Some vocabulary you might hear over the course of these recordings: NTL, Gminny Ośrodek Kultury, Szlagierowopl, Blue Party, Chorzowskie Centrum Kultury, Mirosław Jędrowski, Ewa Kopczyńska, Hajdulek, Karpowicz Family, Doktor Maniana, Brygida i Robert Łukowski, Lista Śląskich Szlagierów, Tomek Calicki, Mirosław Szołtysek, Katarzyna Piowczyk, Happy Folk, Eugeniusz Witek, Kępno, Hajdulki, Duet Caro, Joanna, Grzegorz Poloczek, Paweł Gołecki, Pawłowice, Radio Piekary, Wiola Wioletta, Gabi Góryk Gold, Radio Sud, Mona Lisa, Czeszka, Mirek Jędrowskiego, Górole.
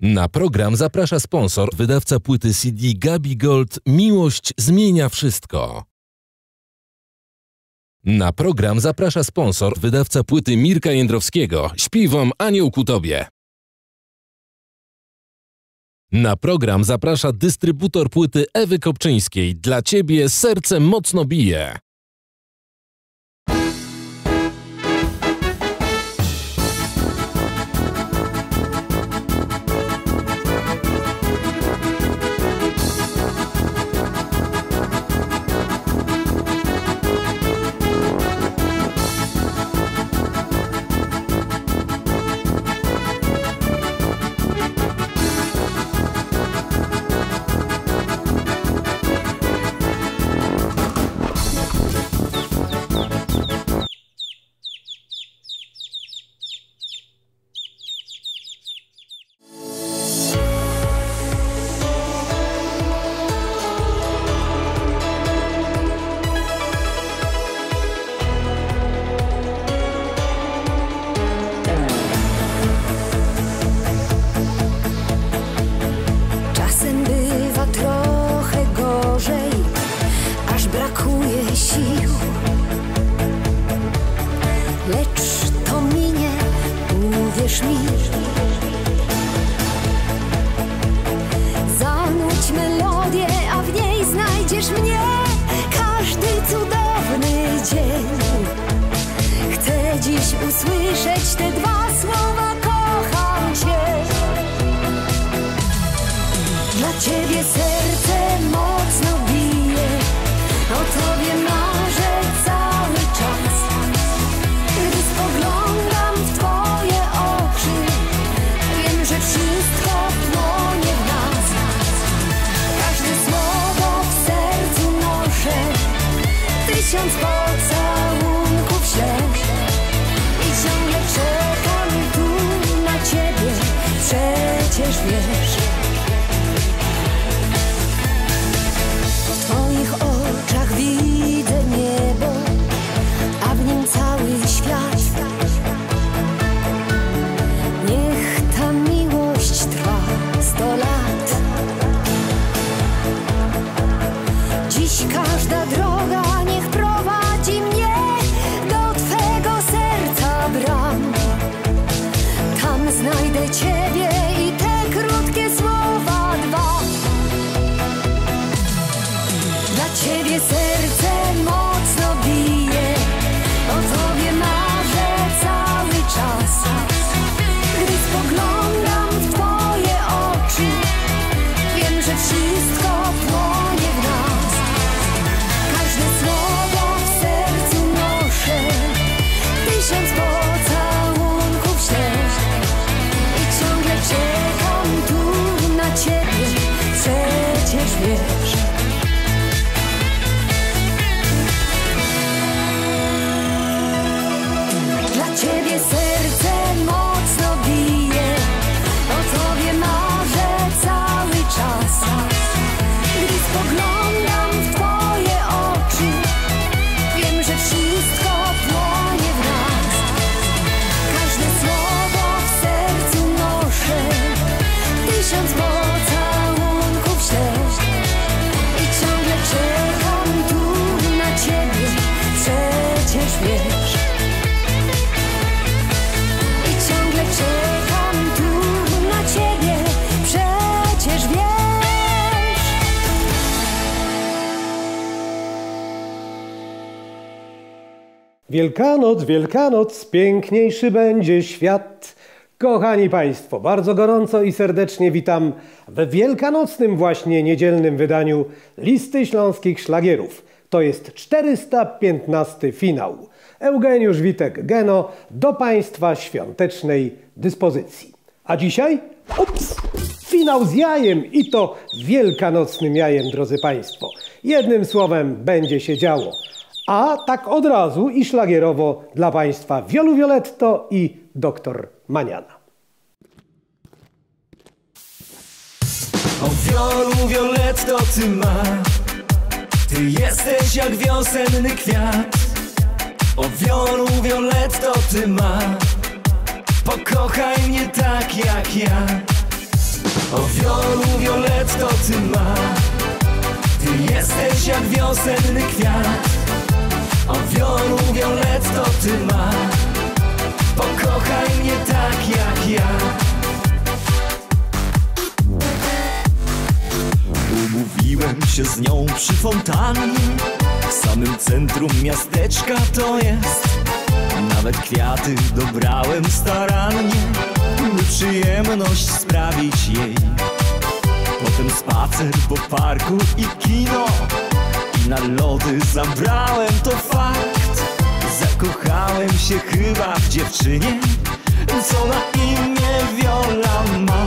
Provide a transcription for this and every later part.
Na program zaprasza sponsor, wydawca płyty CD Gabi Gold. Miłość zmienia wszystko. Na program zaprasza sponsor, wydawca płyty Mirka Jędrowskiego. Śpiewam anioł ku tobie. Na program zaprasza dystrybutor płyty Ewy Kopczyńskiej. Dla ciebie serce mocno bije. Wielkanoc, Wielkanoc, piękniejszy będzie świat. Kochani Państwo, bardzo gorąco i serdecznie witam w wielkanocnym właśnie niedzielnym wydaniu Listy Śląskich Szlagierów. To jest 415. finał. Eugeniusz Witek, Geno, do Państwa świątecznej dyspozycji. A dzisiaj, ups, finał z jajem i to wielkanocnym jajem, drodzy Państwo. Jednym słowem, będzie się działo. A tak od razu i szlagierowo dla Państwa Wiolu Wioletto i Doktor Maniana. O Wiolu Wioletto ty masz, ty jesteś jak wiosenny kwiat. O Wiolu Wioletto ty masz, pokochaj mnie tak jak ja. O wiolu, Wioletto, ty ma, ty jesteś jak wiosenny kwiat. O wiolu, Wioletto, ty ma, pokochaj mnie tak jak ja. Umówiłem się z nią przy fontannie, w samym centrum miasteczka to jest. Nawet kwiaty dobrałem starannie, by przyjemność sprawić jej. Potem spacer po parku i kino, i na lody zabrałem, to fakt. Zakochałem się chyba w dziewczynie, co na imię Wiola ma.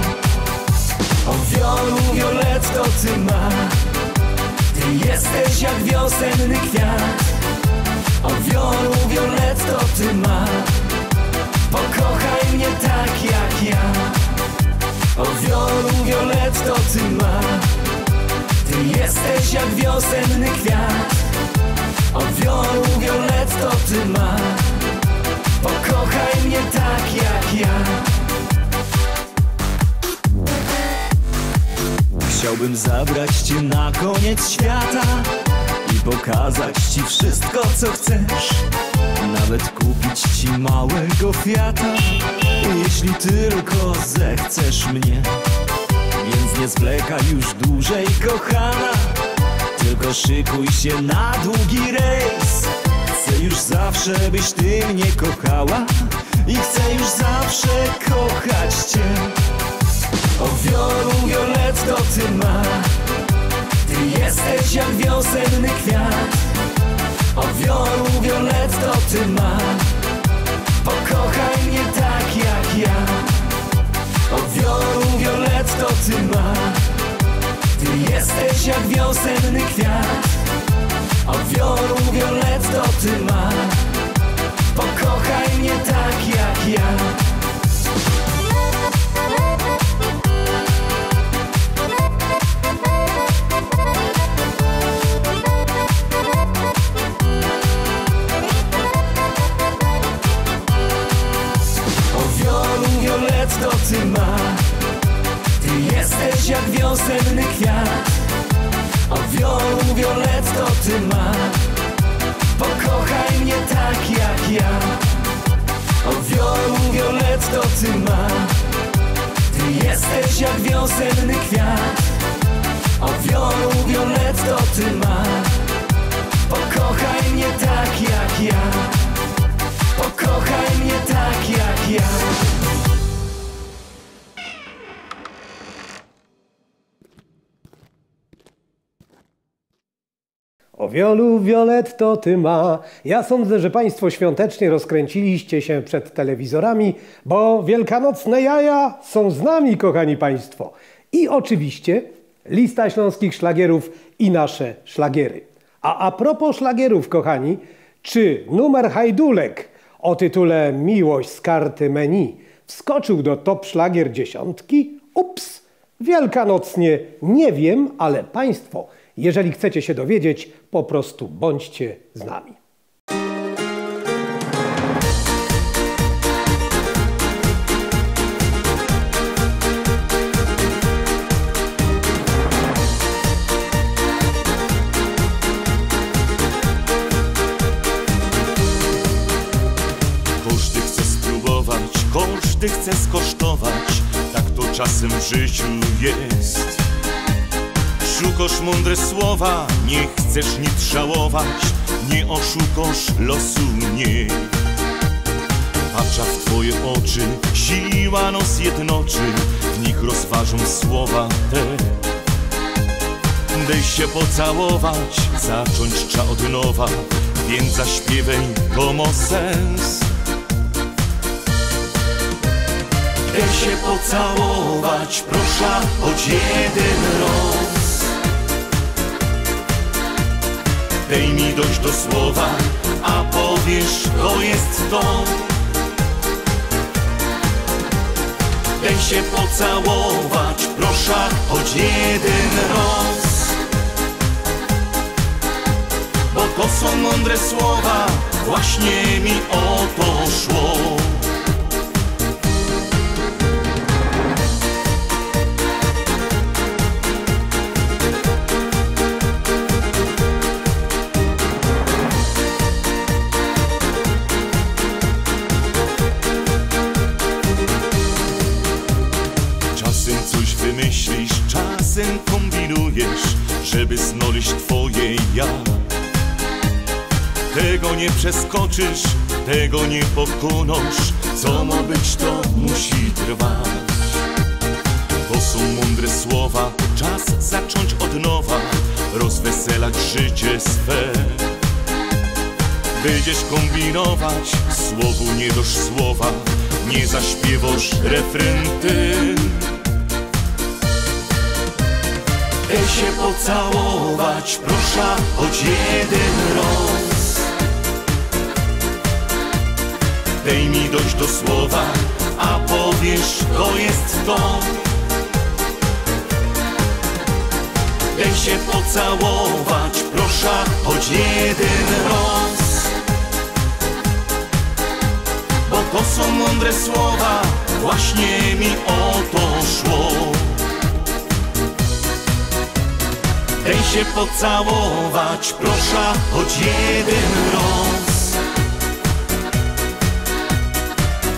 O Wiolu, Wioletto, ty ma, ty jesteś jak wiosenny kwiat. O Wiolu, Wioletto, ty ma, pokochaj mnie tak jak ja. O Wiolu, Wioletto, ty ma, ty jesteś jak wiosenny kwiat. O Wiolu, Wioletto, ty ma, pokochaj mnie tak jak ja. Chciałbym zabrać cię na koniec świata i pokazać ci wszystko, co chcesz. Nawet kupić ci małego Fiata, jeśli tylko zechcesz mnie. Więc nie zwlekaj już dłużej, kochana, tylko szykuj się na długi rejs. Chcę już zawsze, byś ty mnie kochała, i chcę już zawsze kochać cię. O Wiolu, Wioletto, ty ma, ty jesteś jak wiosenny kwiat. O Wiolu, Wioletto, ty ma, pokochaj mnie tak jak ja. O Wiolu, Wioletto, ty ma, ty jesteś jak wiosenny kwiat. O Wiolu, Wioletto, ty ma, pokochaj mnie tak jak ja. Ty ma, ty jesteś jak wiosenny kwiat. O Wiolu, Wioletto, ty ma, pokochaj mnie tak jak ja. O Wiolu, Wioletto, ty ma, ty jesteś jak wiosenny kwiat. O Wiolu, Wioletto, ty ma, pokochaj mnie tak jak ja. Pokochaj mnie tak jak ja. O Wiolu, Wioletto, ty ma. Ja sądzę, że państwo świątecznie rozkręciliście się przed telewizorami, bo wielkanocne jaja są z nami, kochani państwo. I oczywiście lista śląskich szlagierów i nasze szlagiery. A propos szlagierów, kochani, czy numer Hajdulek o tytule Miłość z karty menu wskoczył do top szlagier dziesiątki? Ups, wielkanocnie nie wiem, ale państwo, jeżeli chcecie się dowiedzieć, po prostu bądźcie z nami. Każdy chce spróbować, każdy chce skosztować, tak to czasem w życiu jest. Szukasz mądre słowa, nie chcesz nic żałować, nie oszukasz losu, nie. Patrzę w twoje oczy, siła nos jednoczy, w nich rozważą słowa te. Daj się pocałować, zacząć trza od nowa, więc zaśpiewaj, to ma sens. Daj się pocałować, proszę, choć jeden raz. Daj mi dojść do słowa, a powiesz, to jest to. Daj się pocałować, proszę, choć jeden raz. Bo to są mądre słowa, właśnie mi o to szło. myślisz, czasem kombinujesz, żeby znolić twoje ja. Tego nie przeskoczysz, tego nie pokonasz. Co ma być, to musi trwać. To są mądre słowa, czas zacząć od nowa, rozweselać życie swe. Będziesz kombinować, słowu nie dosz słowa, nie zaśpiewasz refren ty. Daj się pocałować, proszę, choć jeden raz. Daj mi dojść do słowa, a powiesz, to jest to. Daj się pocałować, proszę, choć jeden raz. Bo to są mądre słowa, właśnie mi o to szło. Daj się pocałować, proszę, choć jeden raz.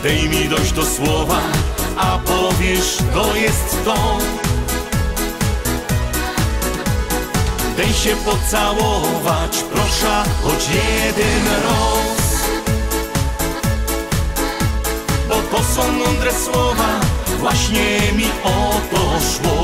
Daj mi dojść do słowa, a powiesz, to jest to. Daj się pocałować, proszę, choć jeden raz. Bo to są mądre słowa, właśnie mi o to szło.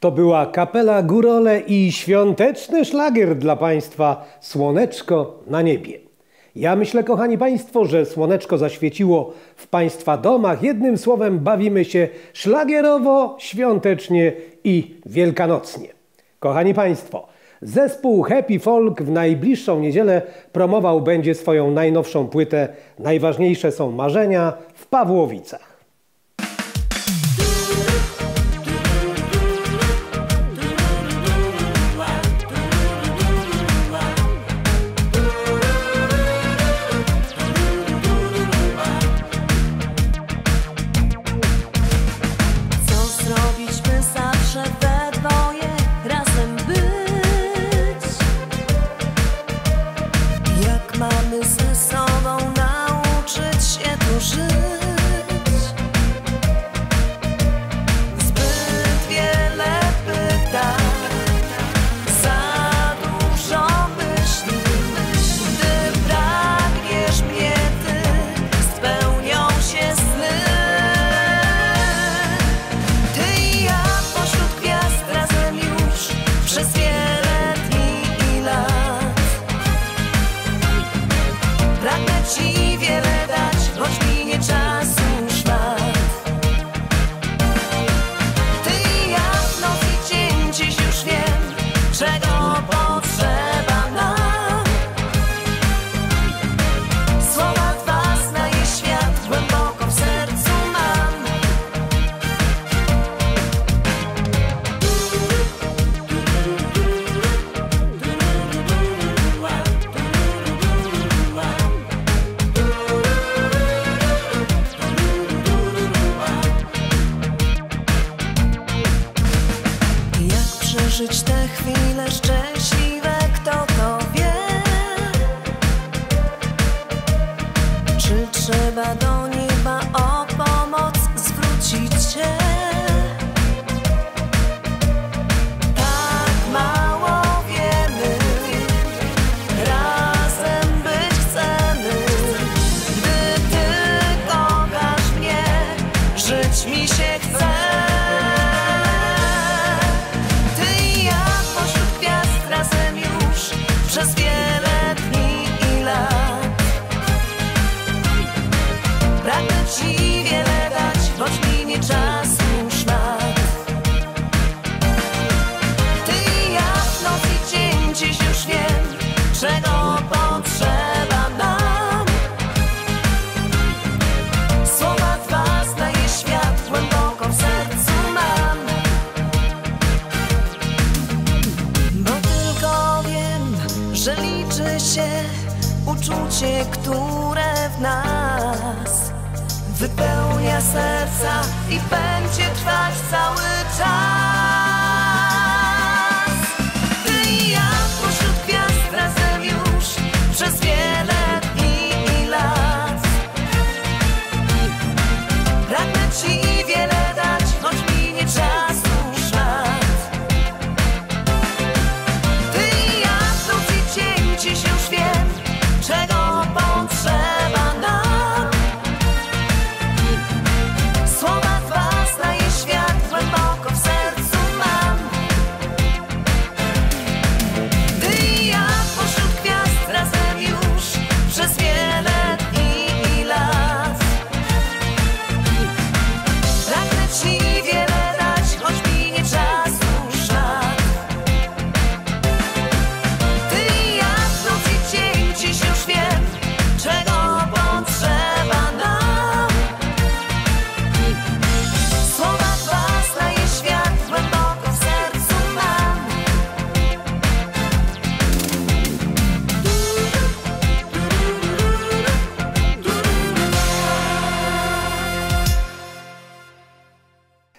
To była kapela Górole i świąteczny szlagier dla Państwa Słoneczko na niebie. Ja myślę, kochani Państwo, że słoneczko zaświeciło w Państwa domach. Jednym słowem bawimy się szlagierowo, świątecznie i wielkanocnie. Kochani Państwo, Zespół Happy Folk w najbliższą niedzielę promował będzie swoją najnowszą płytę Najważniejsze są marzenia w Pawłowicach.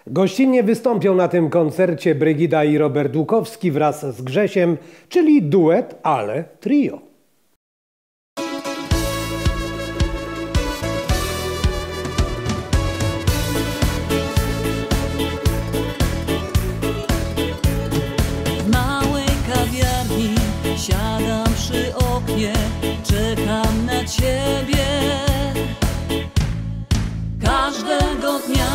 Gościnnie wystąpią na tym koncercie Brygida i Robert Łukowski wraz z Grzesiem, czyli duet, ale trio. W małej kawiarni siadam przy oknie, czekam na ciebie każdego dnia.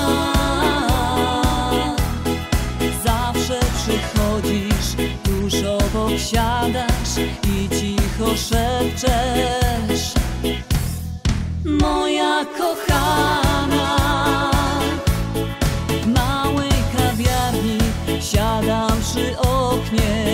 Siadasz i cicho szepczesz, moja kochana. W małej kawiarni siadam przy oknie,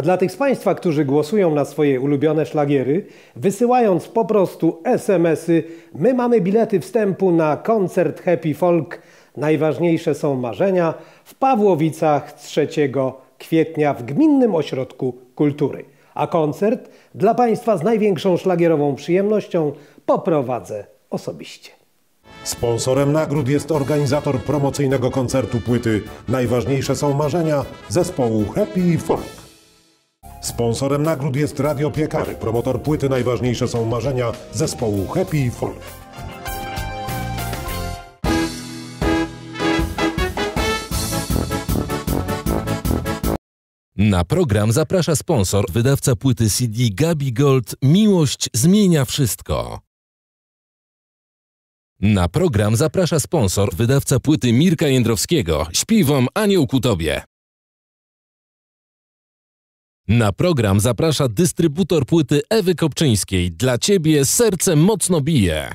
A dla tych z Państwa, którzy głosują na swoje ulubione szlagiery, wysyłając po prostu SMS-y, my mamy bilety wstępu na koncert Happy Folk. Najważniejsze są marzenia w Pawłowicach 3 kwietnia w Gminnym Ośrodku Kultury. A koncert dla Państwa z największą szlagierową przyjemnością poprowadzę osobiście. Sponsorem nagród jest organizator promocyjnego koncertu płyty Najważniejsze są marzenia zespołu Happy Folk. Sponsorem nagród jest Radio Piekary, promotor płyty Najważniejsze są marzenia zespołu Happy Folk. Na program zaprasza sponsor, wydawca płyty CD Gabi Gold. Miłość zmienia wszystko. Na program zaprasza sponsor, wydawca płyty Mirka Jędrowskiego. Śpiewam anioł ku tobie. Na program zaprasza dystrybutor płyty Ewy Kopczyńskiej. Dla ciebie serce mocno bije.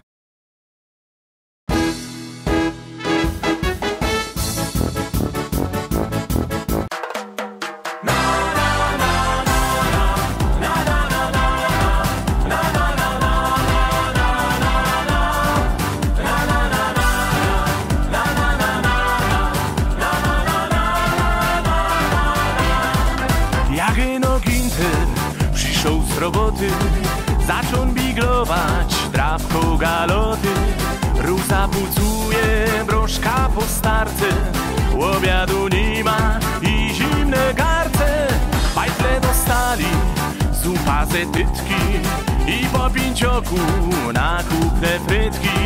Roboty, zaczął biglować trawką galoty. Rusa pucuje, brążka po starce, obiadu nie ma i zimne garce. Bajtle dostali, zupa ze tytki i po pięcioku na kupne frytki.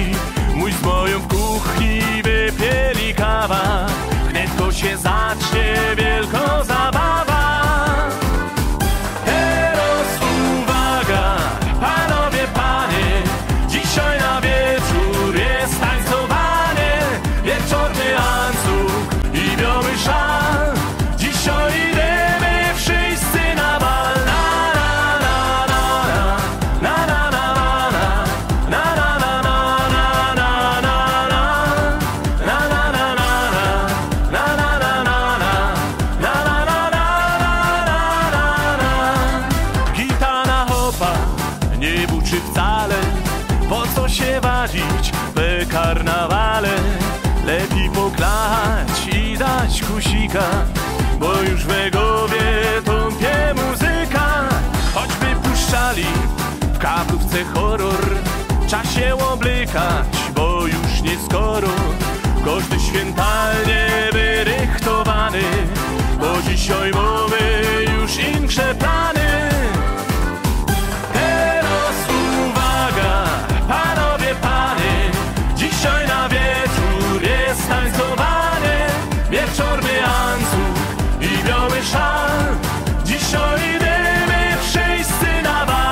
Mój z moją w kuchni wypieli kawa, gnetko się zacznie wielką zabawa. Bo już we głowie tąpie muzyka. Choćby puszczali w kaplówce horror, czas się oblykać, bo już nie skoro. Każdy świętalnie wyrychtowany, bo dzisiaj mamy już inne plany. Teraz uwaga, panowie, panie, dzisiaj na wieczór jest tańcowanie. Wieczorny anzuk i biały szal. Dzisiaj idziemy wszyscy na bal.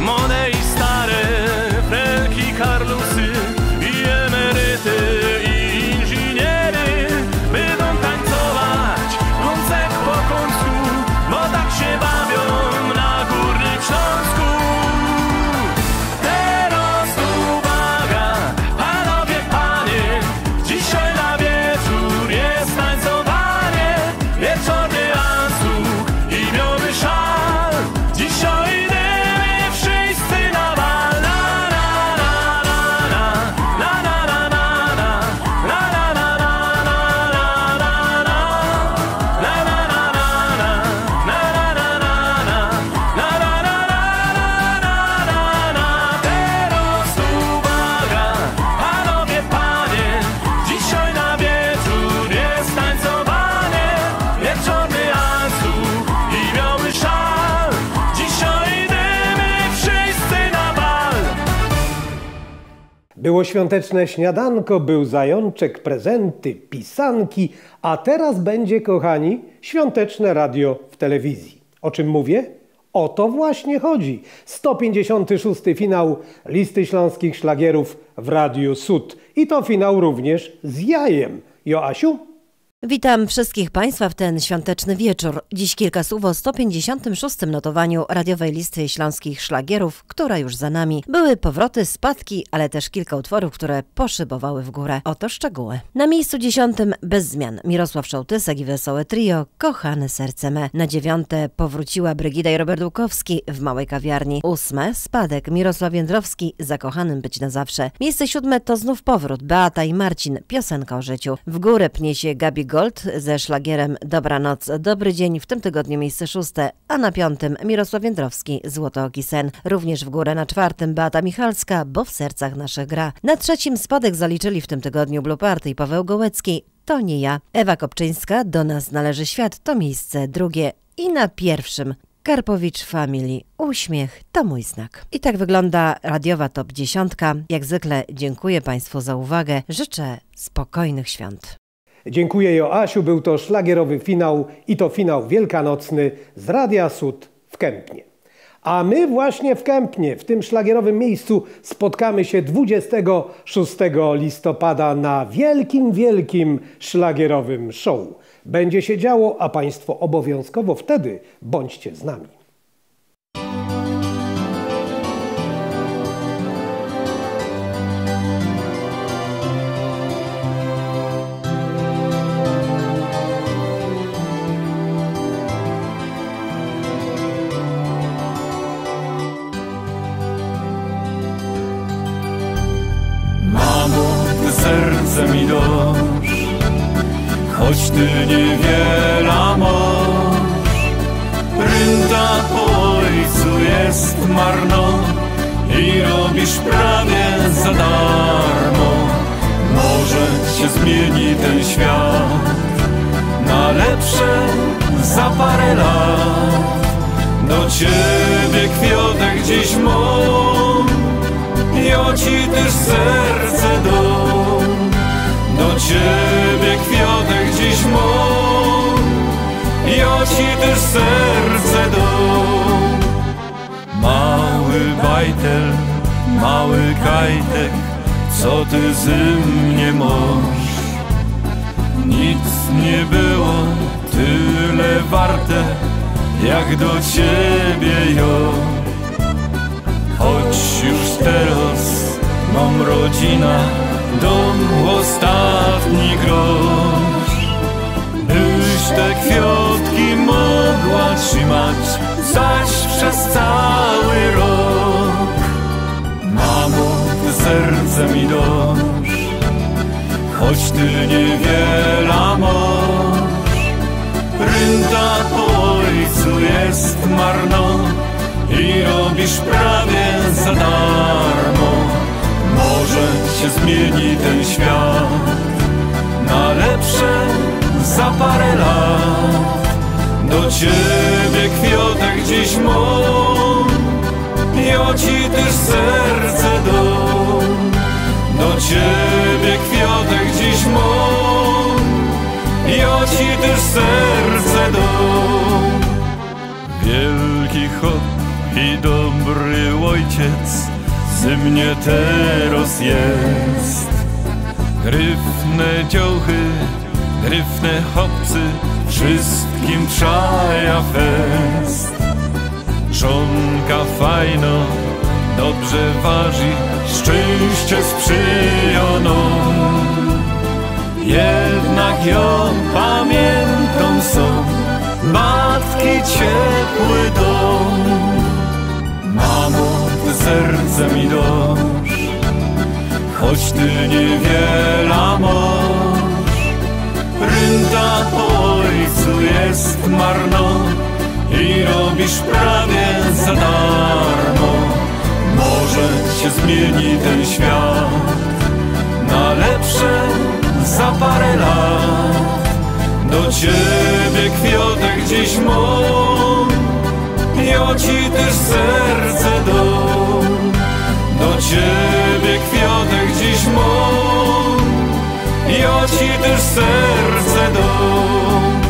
Młode i stare, prelki, karlusy i emeryty. Było świąteczne śniadanko, był zajączek, prezenty, pisanki, a teraz będzie, kochani, świąteczne radio w telewizji. O czym mówię? O to właśnie chodzi. 156. finał Listy Śląskich Szlagierów w Radiu Sud. I to finał również z jajem. Joasiu? Witam wszystkich Państwa w ten świąteczny wieczór. Dziś kilka słów o 156. notowaniu radiowej listy śląskich szlagierów, która już za nami. Były powroty, spadki, ale też kilka utworów, które poszybowały w górę. Oto szczegóły. Na miejscu 10 bez zmian Mirosław Szołtysek i wesołe trio Kochane serce me. Na 9 powróciła Brygida i Robert Łukowski w Małej Kawiarni. 8 spadek Mirosław Jędrowski, Zakochanym być na zawsze. Miejsce 7 to znów powrót Beata i Marcin, Piosenka o życiu. W górę pnie się Gabi Gold ze szlagierem Dobranoc, dobry dzień, w tym tygodniu miejsce 6, a na 5 Mirosław Jędrowski, Złotooki sen. Również w górę na 4 Beata Michalska, Bo w sercach naszych gra. Na 3 spadek zaliczyli w tym tygodniu Blue Party i Paweł Gołecki, To nie ja. Ewa Kopczyńska, Do nas należy świat, to miejsce 2. I na 1 Karpowicz Family, Uśmiech to mój znak. I tak wygląda radiowa top 10. Jak zwykle dziękuję Państwu za uwagę, życzę spokojnych świąt. Dziękuję Joasiu, był to szlagierowy finał i to finał wielkanocny z Radia Sud w Kępnie. A my właśnie w Kępnie, w tym szlagierowym miejscu spotkamy się 26 listopada na wielkim szlagierowym show. Będzie się działo, a Państwo obowiązkowo wtedy bądźcie z nami. Choć ty niewiela masz, rynda po ojcu jest marno i robisz prawie za darmo. Może się zmieni ten świat na lepsze za parę lat. Do ciebie kwiatek dziś mam, ja ci też serce dam. Do ciebie kwiatek dziś mam, ja ci też serce dam. Mały bajtel, mały kajtek, co ty z mnie masz? Nic nie było tyle warte, jak do ciebie ja. Choć już teraz mam rodzinę, dom ostatni grosz, byś te kwiatki mogła trzymać zaś przez cały rok. Mamo, ty serce mi dasz, choć ty niewiela masz. Rynda po ojcu jest marno i robisz prawie za darmo. Może się zmieni ten świat na lepsze za parę lat. Do ciebie kwiatek dziś mam, ja ci też serce dam. Do ciebie kwiatek dziś mam, ja ci też serce dam. Wielki chłop i dobry ojciec ze mnie teraz jest. Gryfne dziołchy, gryfne chłopcy, wszystkim trzaja fest. Żonka fajno, dobrze waży, szczęście sprzyja nam. Jednak ją pamiętam są, matki ciepły dom. Mamo, serce mi dasz, choć ty niewiela masz. Rynda po ojcu jest marno i robisz prawie za darmo. Może się zmieni ten świat na lepsze za parę lat. Do ciebie kwiatek dziś mam, ja ci też serce dam. Do ciebie kwiatek dziś mam, ja ci też serce dam.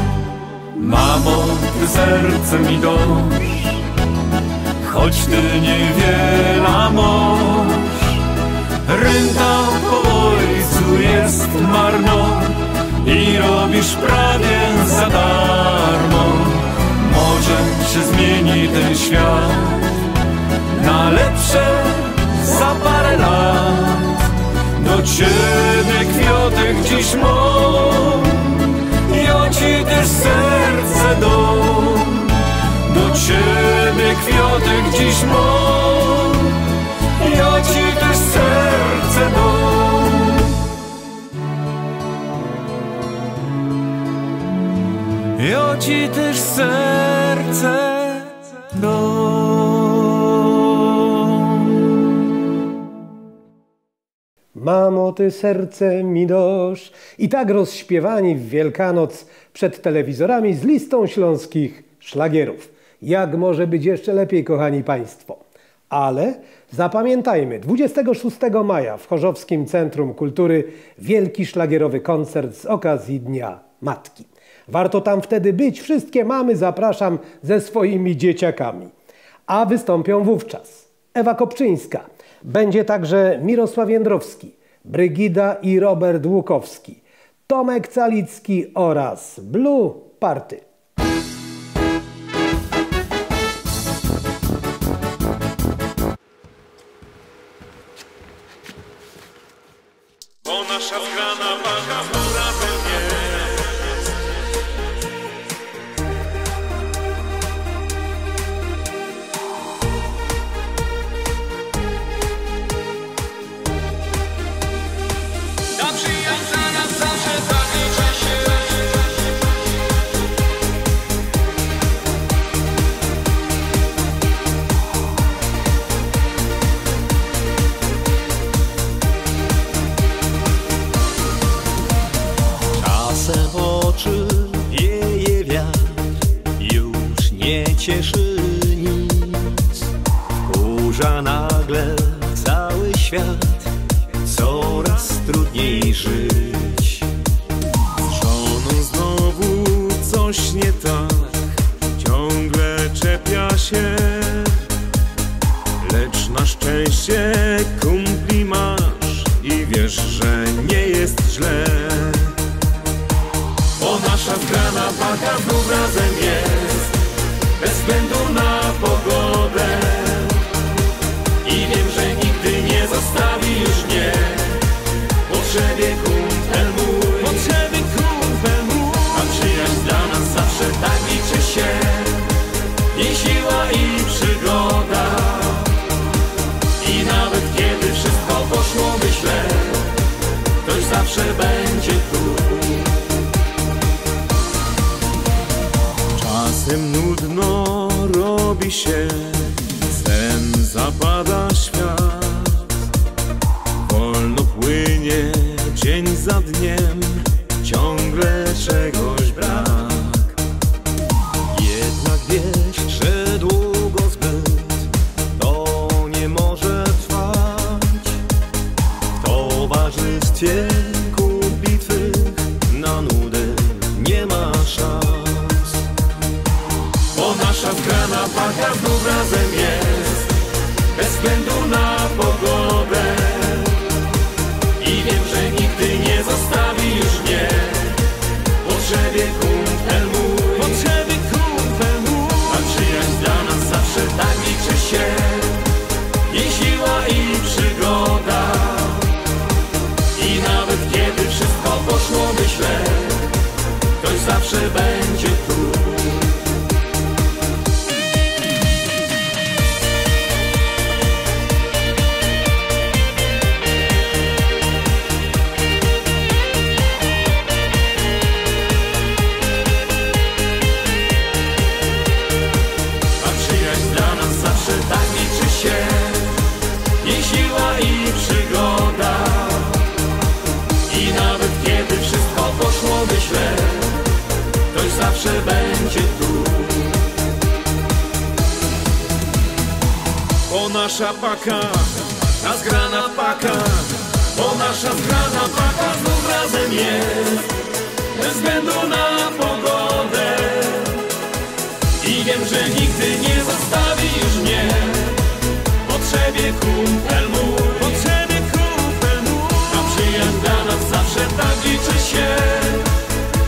Mamo, ty serce mi dasz, choć ty niewiela masz. Rynda po ojcu jest marno i robi niż prawie za darmo. Może się zmieni ten świat na lepsze za parę lat. Do ciebie kwiatek dziś mam, ja ci też serce dam. Do ciebie kwiatek dziś mam, ja ci też serce dam. Ja ci też serce dam. Mamo, ty serce mi dosz. I tak rozśpiewani w Wielkanoc przed telewizorami z listą śląskich szlagierów. Jak może być jeszcze lepiej, kochani Państwo? Ale zapamiętajmy, 26 maja w Chorzowskim Centrum Kultury wielki szlagierowy koncert z okazji Dnia Matki. Warto tam wtedy być, wszystkie mamy zapraszam ze swoimi dzieciakami. A wystąpią wówczas Ewa Kopczyńska, będzie także Mirosław Jędrowski, Brygida i Robert Łukowski, Tomek Calicki oraz Blue Party.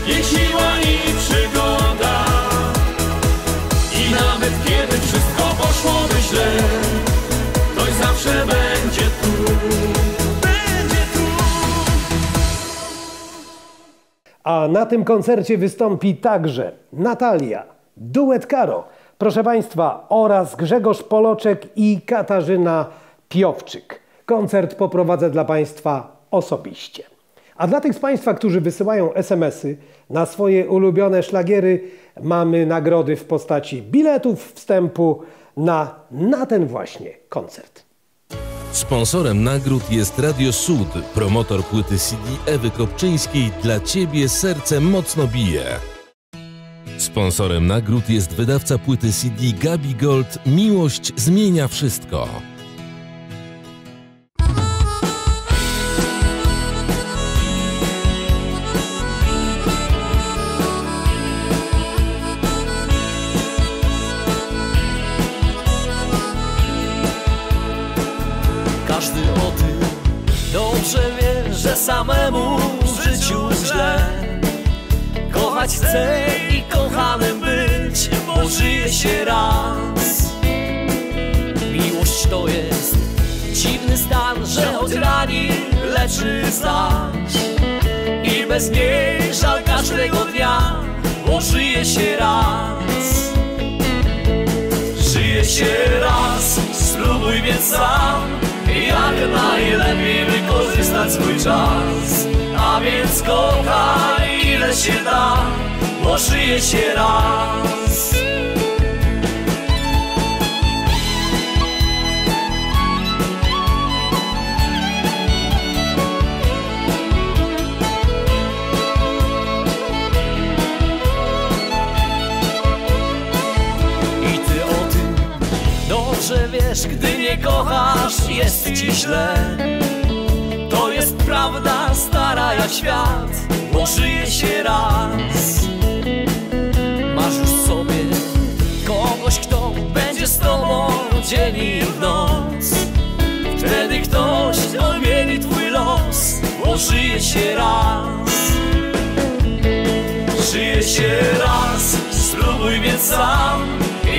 Jeśli A na tym koncercie wystąpi także Natalia, Duet Caro, proszę Państwa, oraz Grzegorz Poloczek i Katarzyna Piowczyk. Koncert poprowadzę dla Państwa osobiście. A dla tych z Państwa, którzy wysyłają SMS-y na swoje ulubione szlagiery, mamy nagrody w postaci biletów wstępu na ten właśnie koncert. Sponsorem nagród jest Radio Sud, promotor płyty CD Ewy Kopczyńskiej "Dla Ciebie serce mocno bije". Sponsorem nagród jest wydawca płyty CD Gabi Gold "Miłość zmienia wszystko". Samemu w życiu źle, kochać chcę i kochanym być, bo żyje się raz. Miłość to jest dziwny stan, że choć rani, leczy zaś. I bez niej żal każdego dnia, bo żyje się raz. Żyje się raz, spróbuj więc sam jak najlepiej wykorzystać swój czas. A więc kochaj ile się da, bo żyje się raz. Że wiesz, gdy nie kochasz, jest ci źle. To jest prawda stara jak świat, bo żyje się raz. Masz już sobie kogoś, kto będzie z tobą dzień i w noc. Wtedy ktoś odmieni twój los, bo żyje się raz. Żyje się raz, spróbuj więc sam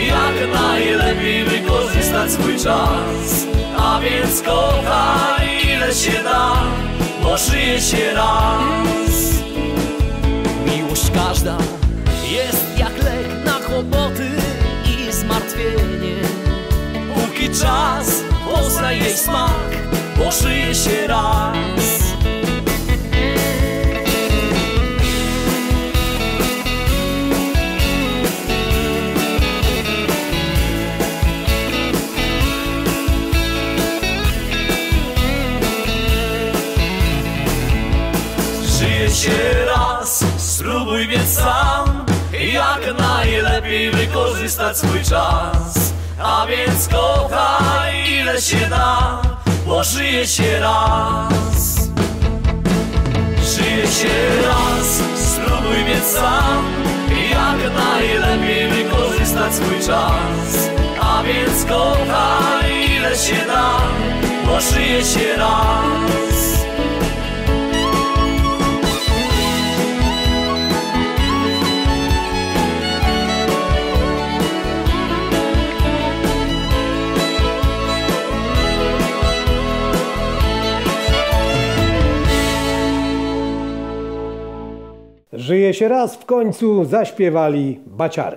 jak najlepiej wykorzystać swój czas. A więc kochaj ile się da, bo żyje się raz. Miłość każda jest jak lek na kłopoty i zmartwienie. Póki czas poznaj jej smak, bo żyje się raz. Żyje się raz, spróbuj więc sam jak najlepiej wykorzystać swój czas. A więc kochaj ile się da, bo żyje się raz. Żyje się raz, spróbuj więc sam jak najlepiej wykorzystać swój czas. A więc kochaj ile się da, bo żyje się raz. Żyje się raz, w końcu zaśpiewali baciary.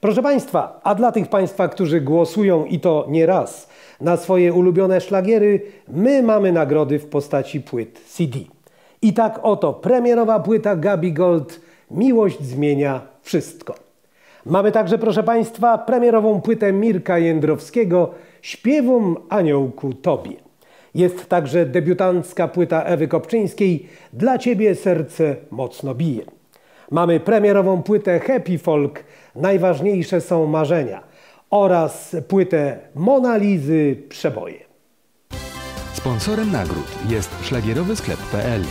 Proszę Państwa, a dla tych Państwa, którzy głosują i to nie raz na swoje ulubione szlagiery, my mamy nagrody w postaci płyt CD. I tak oto premierowa płyta Gabi Gold "Miłość zmienia wszystko". Mamy także, proszę Państwa, premierową płytę Mirka Jędrowskiego "Śpiewum aniołku tobie". Jest także debiutancka płyta Ewy Kopczyńskiej "Dla Ciebie serce mocno bije". Mamy premierową płytę Happy Folk "Najważniejsze są marzenia" oraz płytę Mona Lizy "Przeboje". Sponsorem nagród jest szlagierowy sklep.pl.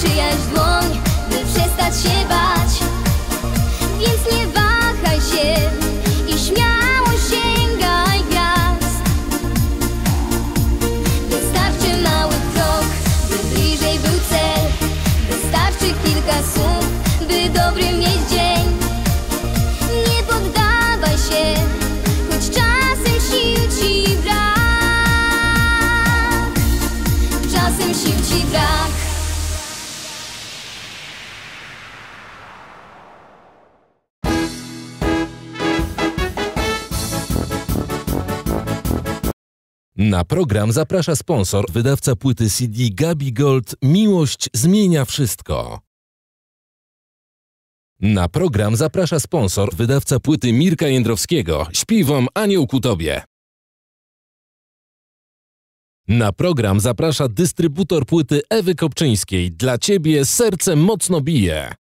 czyjaś dłoń, by przestać się bać. Więc nie wahaj się i śmiało sięgaj gwiazd. Wystarczy mały krok, by bliżej był cel. Wystarczy kilka słów, by dobrym mieć dzień. Nie poddawaj się, choć czasem sił ci brak. Czasem sił ci brak. Na program zaprasza sponsor, wydawca płyty CD Gabi Gold. Miłość zmienia wszystko. Na program zaprasza sponsor, wydawca płyty Mirka Jędrowskiego. Śpiewam anioł ku tobie. Na program zaprasza dystrybutor płyty Ewy Kopczyńskiej. Dla ciebie serce mocno bije.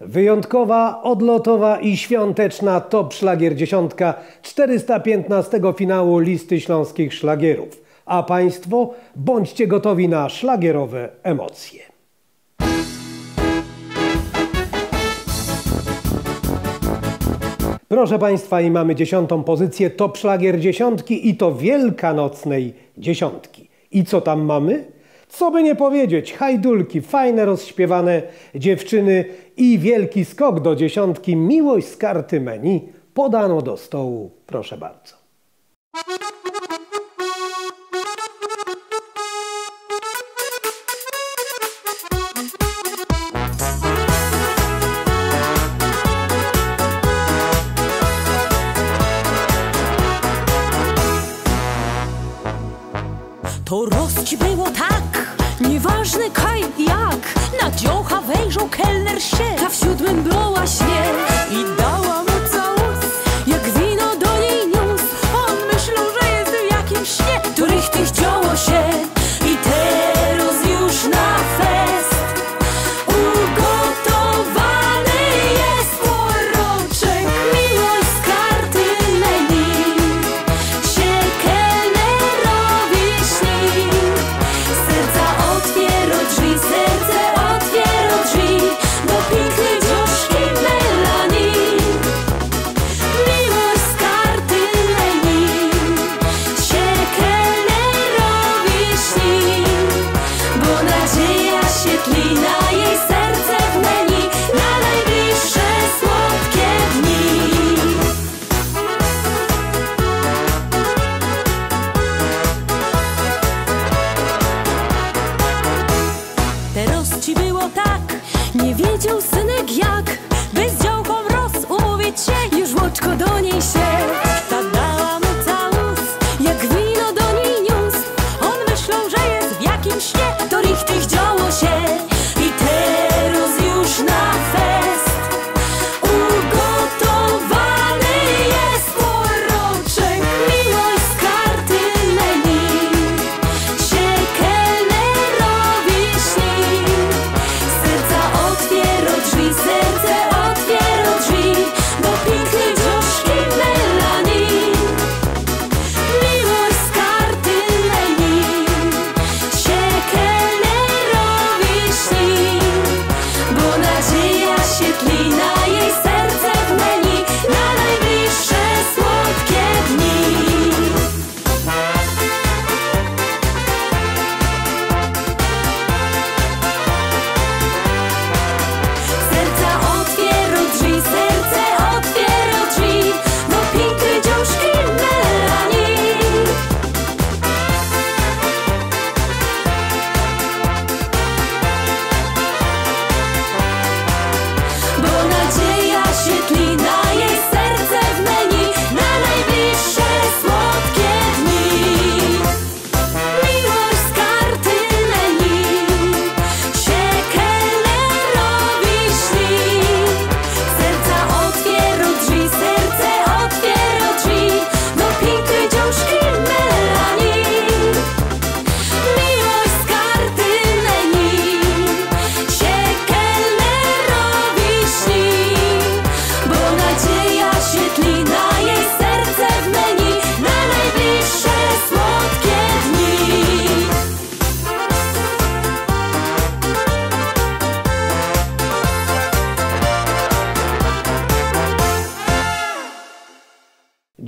Wyjątkowa, odlotowa i świąteczna top szlagier dziesiątka 415 finału Listy Śląskich Szlagierów. A Państwo bądźcie gotowi na szlagierowe emocje. Proszę Państwa, i mamy 10. pozycję top szlagier dziesiątki, i to wielkanocnej dziesiątki. I co tam mamy? Co by nie powiedzieć, Hajdulki, fajne rozśpiewane dziewczyny i wielki skok do dziesiątki. Miłość z karty menu podano do stołu. Proszę bardzo. To rozci było tak, nieważne kaj jak. Na dziocha wejrzał kelner się, a w siódmym była się i dała mu całus, jak wino do niej niósł. On myślał, że jest w jakimś śnie, których tych działo się. I teraz już na fest ugotowany jest poroczek. Miłość z karty menu się kelnerowi śni. Serca otwiera drzwi, serce otwiera drzwi do pięknej dziążki Melanie.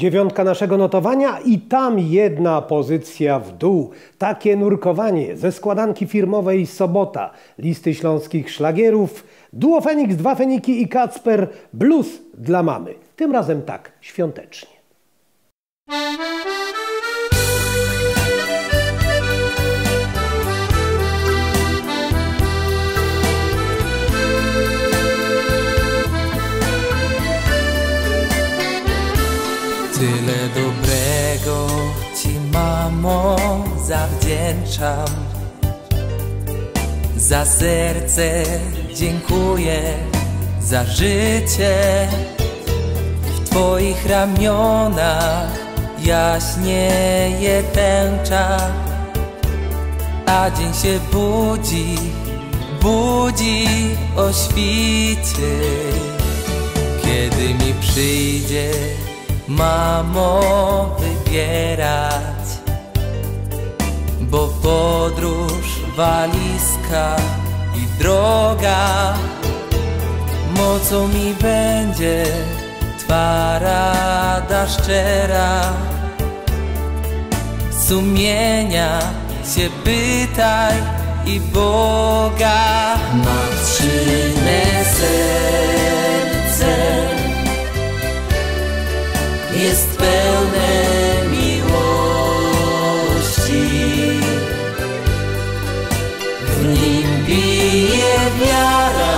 dziewiątka naszego notowania i tam jedna pozycja w dół. Takie nurkowanie ze składanki firmowej Sobota, listy śląskich szlagierów, duo Feniks, dwa Feniki i Kacper, blues dla mamy. Tym razem tak świątecznie. Tyle dobrego Ci, mamo, zawdzięczam. Za serce dziękuję, za życie. W Twoich ramionach jaśnieje tęcza, a dzień się budzi, budzi o świcie. Kiedy mi przyjdzie, mamo, wybierać, bo podróż, walizka i droga mocą mi będzie Twa rada szczera. Sumienia się pytaj i Boga. Matczyne serce jest pełne miłości, w nim bije wiara,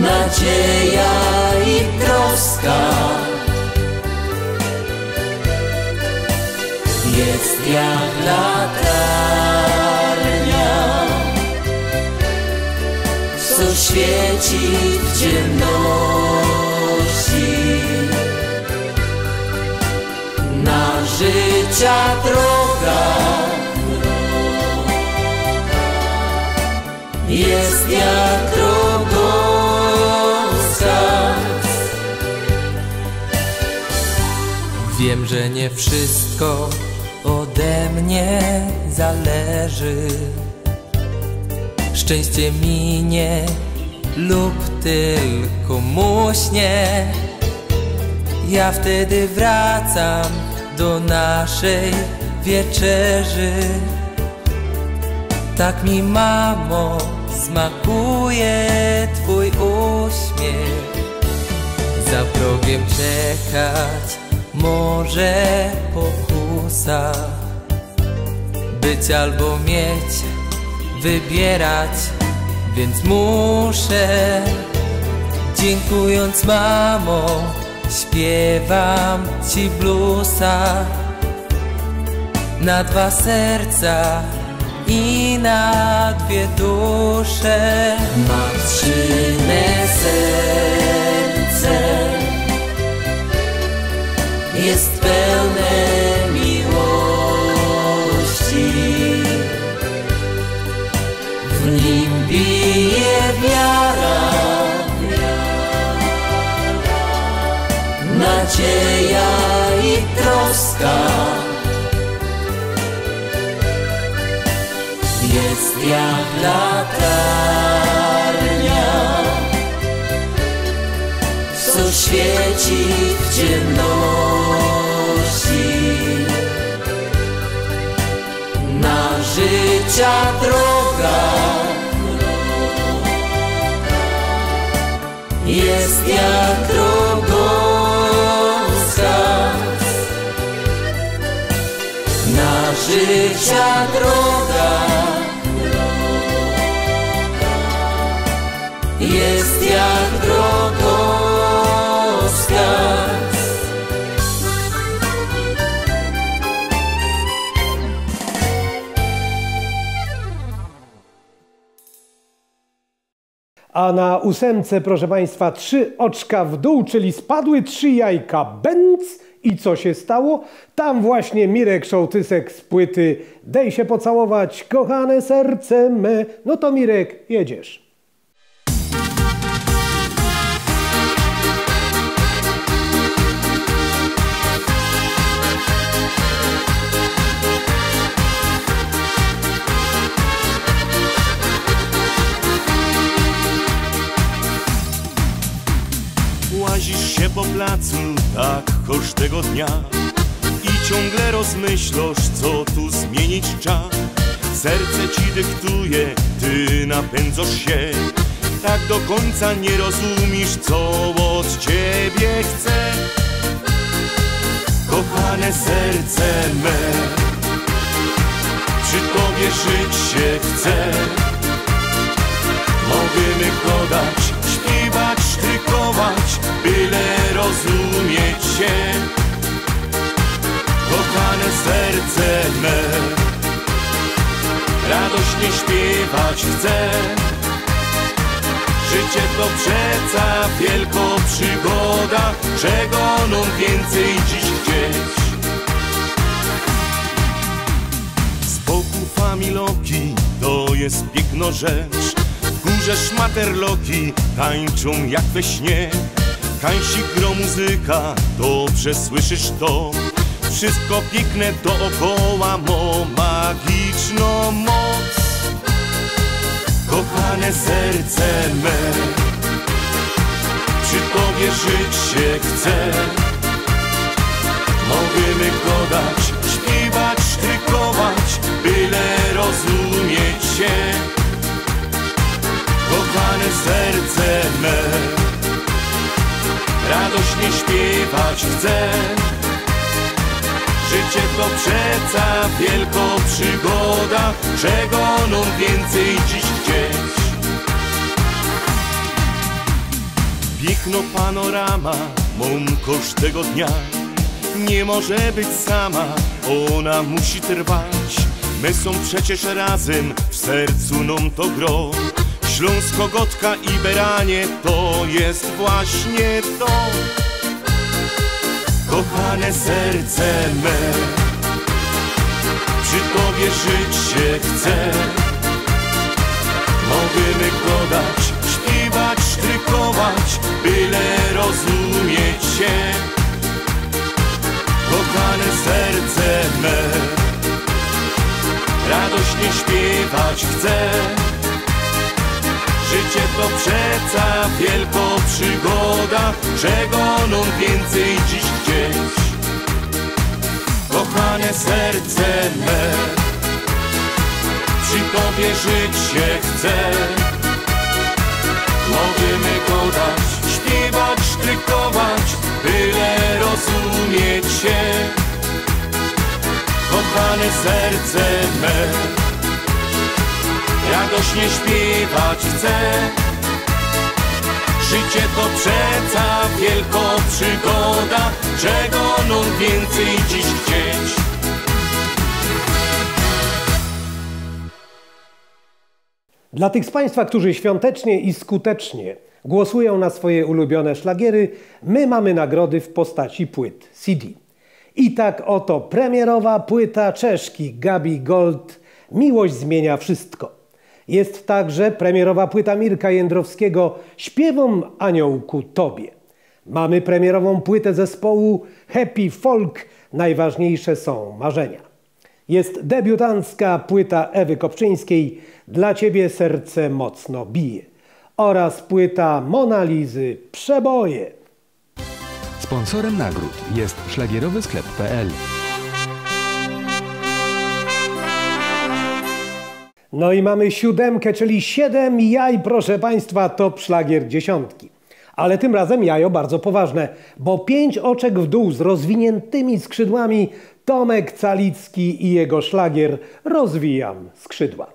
nadzieja i troska. Jest jak latarnia, co świeci w ciemności, na życia droga, jest jak drogowskaz. Wiem, że nie wszystko ode mnie zależy, szczęście minie lub tylko muśnie. Ja wtedy wracam do naszej wieczerzy. Tak mi, mamo, smakuje Twój uśmiech. Za progiem czekać może pokusa, być albo mieć, wybierać, więc muszę. Dziękując, mamo, śpiewam Ci bluesa, na dwa serca i na dwie dusze. Matczyne serce jest pełne wiara, nadzieja i troska. Jest jak latarnia, co świeci w ciemności, na życia droga. Jest jak drogowskaz, na życia droga, jest jak drogowskaz. A na ósemce, proszę Państwa, 3 oczka w dół, czyli spadły 3 jajka. Bęc i co się stało? Tam właśnie Mirek Szołtysek z płyty Daj się pocałować, kochane serce me. No to Mirek, jedziesz. po placu, tak każdego dnia. I ciągle rozmyślasz, co tu zmienić trzeba. Serce ci dyktuje, ty napędzasz się. Tak do końca nie rozumiesz, co od ciebie chce. Kochane serce me, przy tobie żyć się chce. Możemy chodać, śpiewać, sztykować, byle rozumieć się. Kochane serce me, radośnie śpiewać chcę. Życie to przeca wielka przygoda, czego nam więcej dziś chcieć. Spokój familoki, to jest piękna rzecz. W górze szmaterloki tańczą jak we śnie. Kańsik gro muzyka, dobrze słyszysz to. Wszystko piękne dookoła mo magiczną moc. Kochane serce me, przy tobie żyć się chce. Możemy godać, śpiewać, sztykować, byle rozumieć się. Kochane serce me, radośnie śpiewać chcę. Życie to przeca wielka przygoda, czego nam więcej dziś chcieć. Piękna panorama mam każdego dnia. Nie może być sama, ona musi trwać. My są przecież razem, w sercu nam to gro. Śląsko, Gotka i Beranie, to jest właśnie to. Kochane serce me, przy tobie żyć się chce. Możemy godać, śpiewać, sztrykować, byle rozumieć się. Kochane serce me, radośnie śpiewać chcę. Życie to przeca wielka przygoda, czego nam więcej dziś chcieć. Kochane serce me, przy tobie żyć się chce. Możemy godać, śpiewać, sztrykować, byle rozumieć się. Kochane serce me, radośnie śpiewać chcę. Życie to przeca wielka przygoda, czego nam więcej dziś chcieć. Dla tych z Państwa, którzy świątecznie i skutecznie głosują na swoje ulubione szlagiery, my mamy nagrody w postaci płyt CD. I tak oto premierowa płyta Czeszki Gabi Gold Miłość zmienia wszystko. Jest także premierowa płyta Mirka Jędrowskiego Śpiewom aniołku tobie. Mamy premierową płytę zespołu Happy Folk Najważniejsze są marzenia. Jest debiutancka płyta Ewy Kopczyńskiej Dla ciebie serce mocno bije. Oraz płyta Mona Lizy Przeboje. Sponsorem nagród jest szlagierowy sklep.pl. No i mamy siódemkę, czyli 7 jaj, proszę Państwa, top szlagier dziesiątki. Ale tym razem jajo bardzo poważne, bo 5 oczek w dół z rozwiniętymi skrzydłami Tomek Calicki i jego szlagier Rozwijam skrzydła.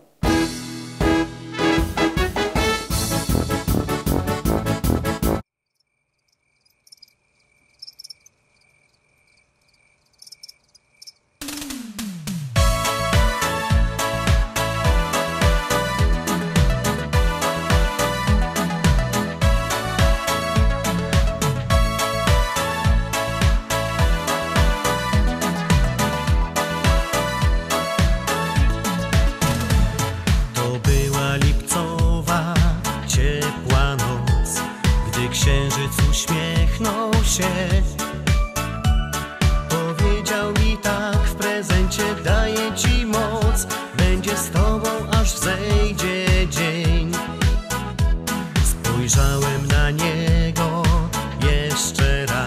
Spojrzałem na niego jeszcze raz.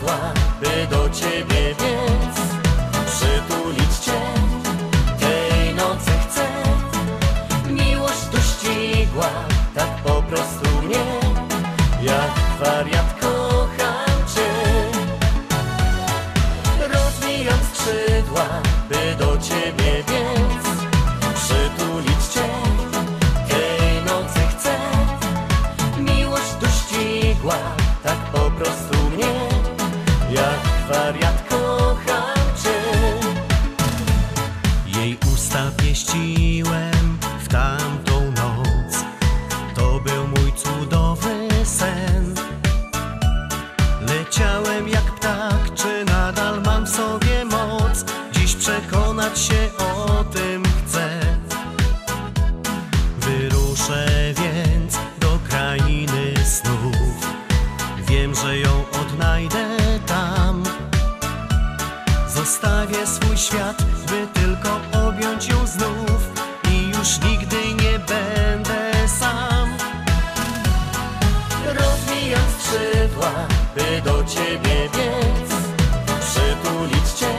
znikła, by do ciebie biec, przytulić cię, tej nocy chcę. Miłość tu ścigła, tak po prostu mnie, jak wariat kocham cię. Rozwijam skrzydła, by do ciebie biec, przytulić cię, tej nocy chcę. Miłość tu ścigła, tak po prostu mnie, jak wariat kocham cię. Jej usta pieściłem w tamtą noc, to był mój cudowny sen. Leciałem jak ptak, czy nadal mam w sobie moc? Dziś przekonać się o tym chcę. Wyruszę więc do krainy snów, wiem, że ją odnajdę tam. Zostawię swój świat, by tylko objąć ją znów i już nigdy nie będę sam. Rozwijam skrzydła, by do ciebie biec, przytulić cię,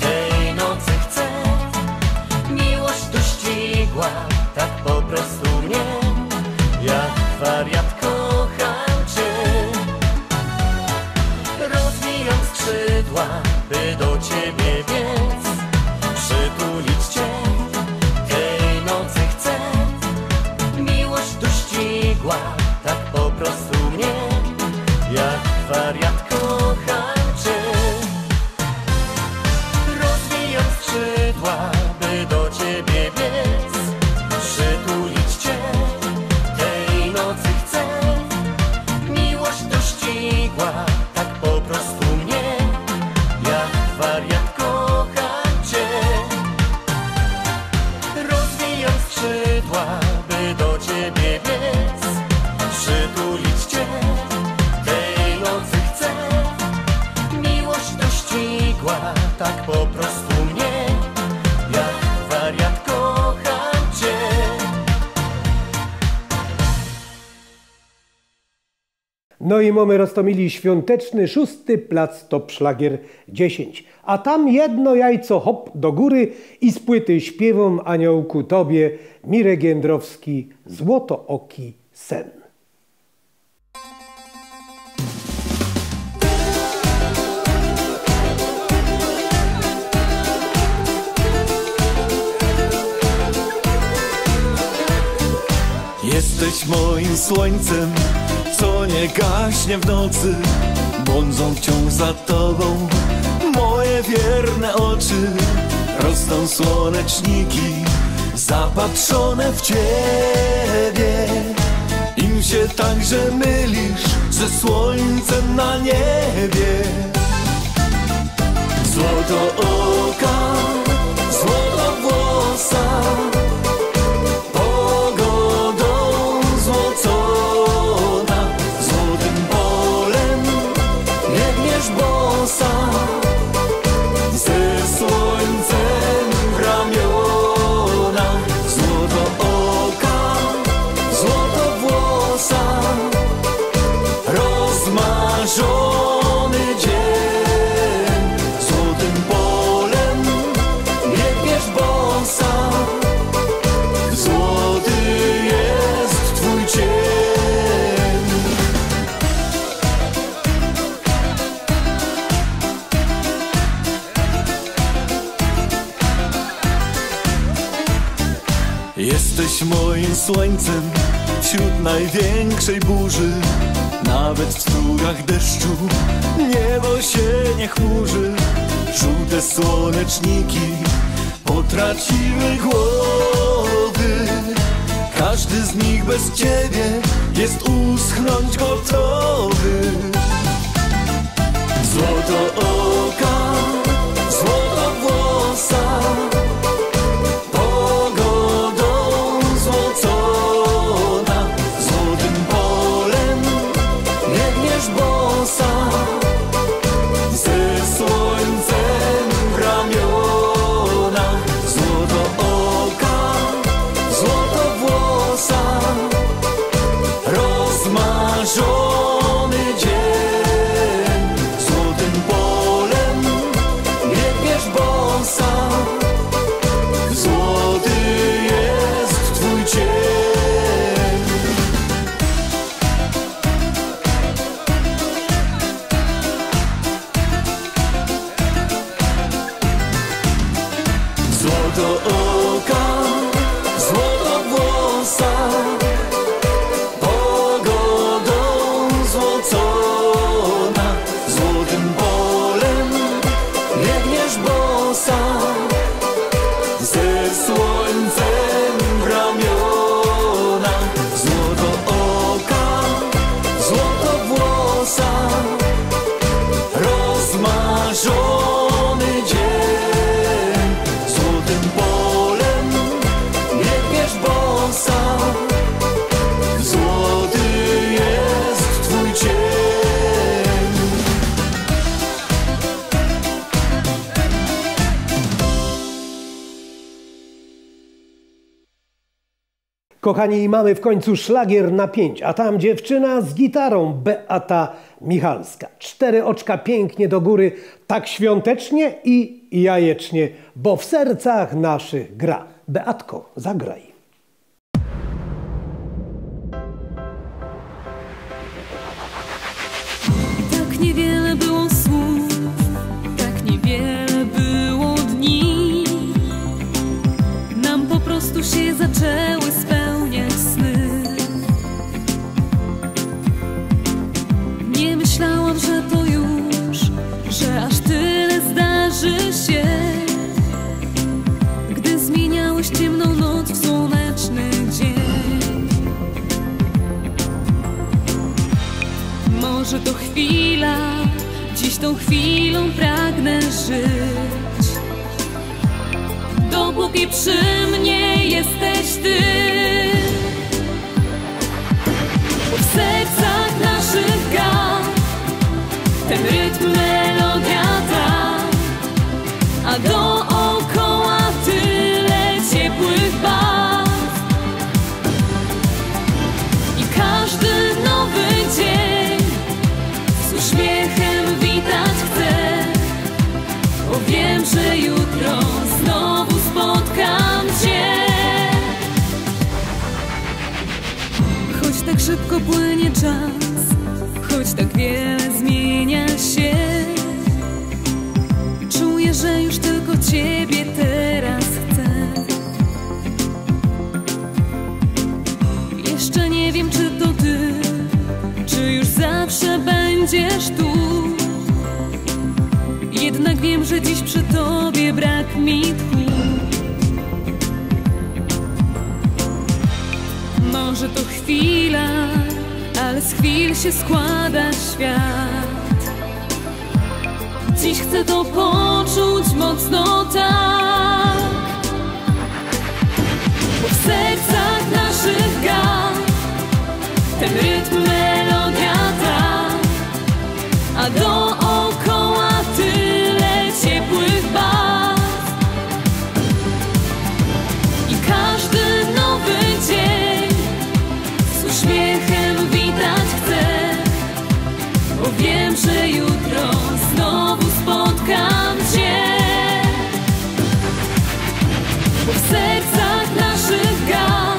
tej nocy chcę. Miłość tu ścigła, tak po prostu mnie, jak wariat kocham cię. Rozwijam skrzydła, by do ciebie biec, przytulić cię, tej nocy chcę. Miłość tu ścigła, tak po prostu mnie, jak wariat kocham cię. Rozwijam skrzydła, by do ciebie biec, przytulić cię, tej nocy chcę. Miłość tu ścigła, tak po prostu mnie, jak wariat kocham cię. Rozwijam skrzydła, by do ciebie biec, przytulić cię, tej nocy chcę. Miłość tu ścigła, tak po prostu mnie, jak wariat kocham cię. No i mamy roztomili świąteczny 6. plac Top Szlagier 10. A tam jedno jajco hop do góry i z płyty śpiewam aniołku tobie Mirek Jędrowski, Złotooki sen. Jesteś moim słońcem, co nie gaśnie w nocy. Błądzą wciąż za tobą moje wierne oczy. Rosną słoneczniki zapatrzone w ciebie. Im się także mylisz ze słońcem na niebie. Złotooka, złotowłosa, moim słońcem wśród największej burzy. Nawet w strugach deszczu niebo się nie chmurzy. Żółte słoneczniki potraciły głowy. Każdy z nich bez ciebie jest uschnąć gotowy. Złotooka, złotowłosa, żony dzień. Kochani, mamy w końcu szlagier na 5, a tam dziewczyna z gitarą, Beata Michalska. 4 oczka pięknie do góry, tak świątecznie i jajecznie, bo w sercach naszych gra. Beatko, zagraj. Niewiele było słów, tak niewiele było dni. Nam po prostu się zaczęły spełniać sny. Nie myślałam, że to już, że aż tyle zdarzy się, gdy zmieniałeś ciemną noc w słoneczny dzień. Może to chwila, dziś tą chwilą pragnę żyć. Dopóki przy mnie jesteś ty, w sercach naszych gra ten rytm, melodia ta, a dookoła tyle ciepłych barw. I każdy nowy dzień uśmiechem witać chcę, bo wiem, że jutro znowu spotkam cię. Choć tak szybko płynie czas, choć tak wiele zmienia się, czuję, że już tylko ciebie teraz chcę. Jeszcze nie wiem, czy to ty, czy już zawsze będziesz tu. Jednak wiem, że dziś przy tobie brak mi tchu. Może to chwila, ale z chwil się składa świat. Dziś chcę to poczuć mocno tak, bo w sercach naszych gra ten rytm, melodia ta, a dookoła tyle ciepłych barw. I każdy nowy dzień z uśmiechem witać chcę, bo wiem, że jutro znowu spotkam cię. Bo w sercach naszych gra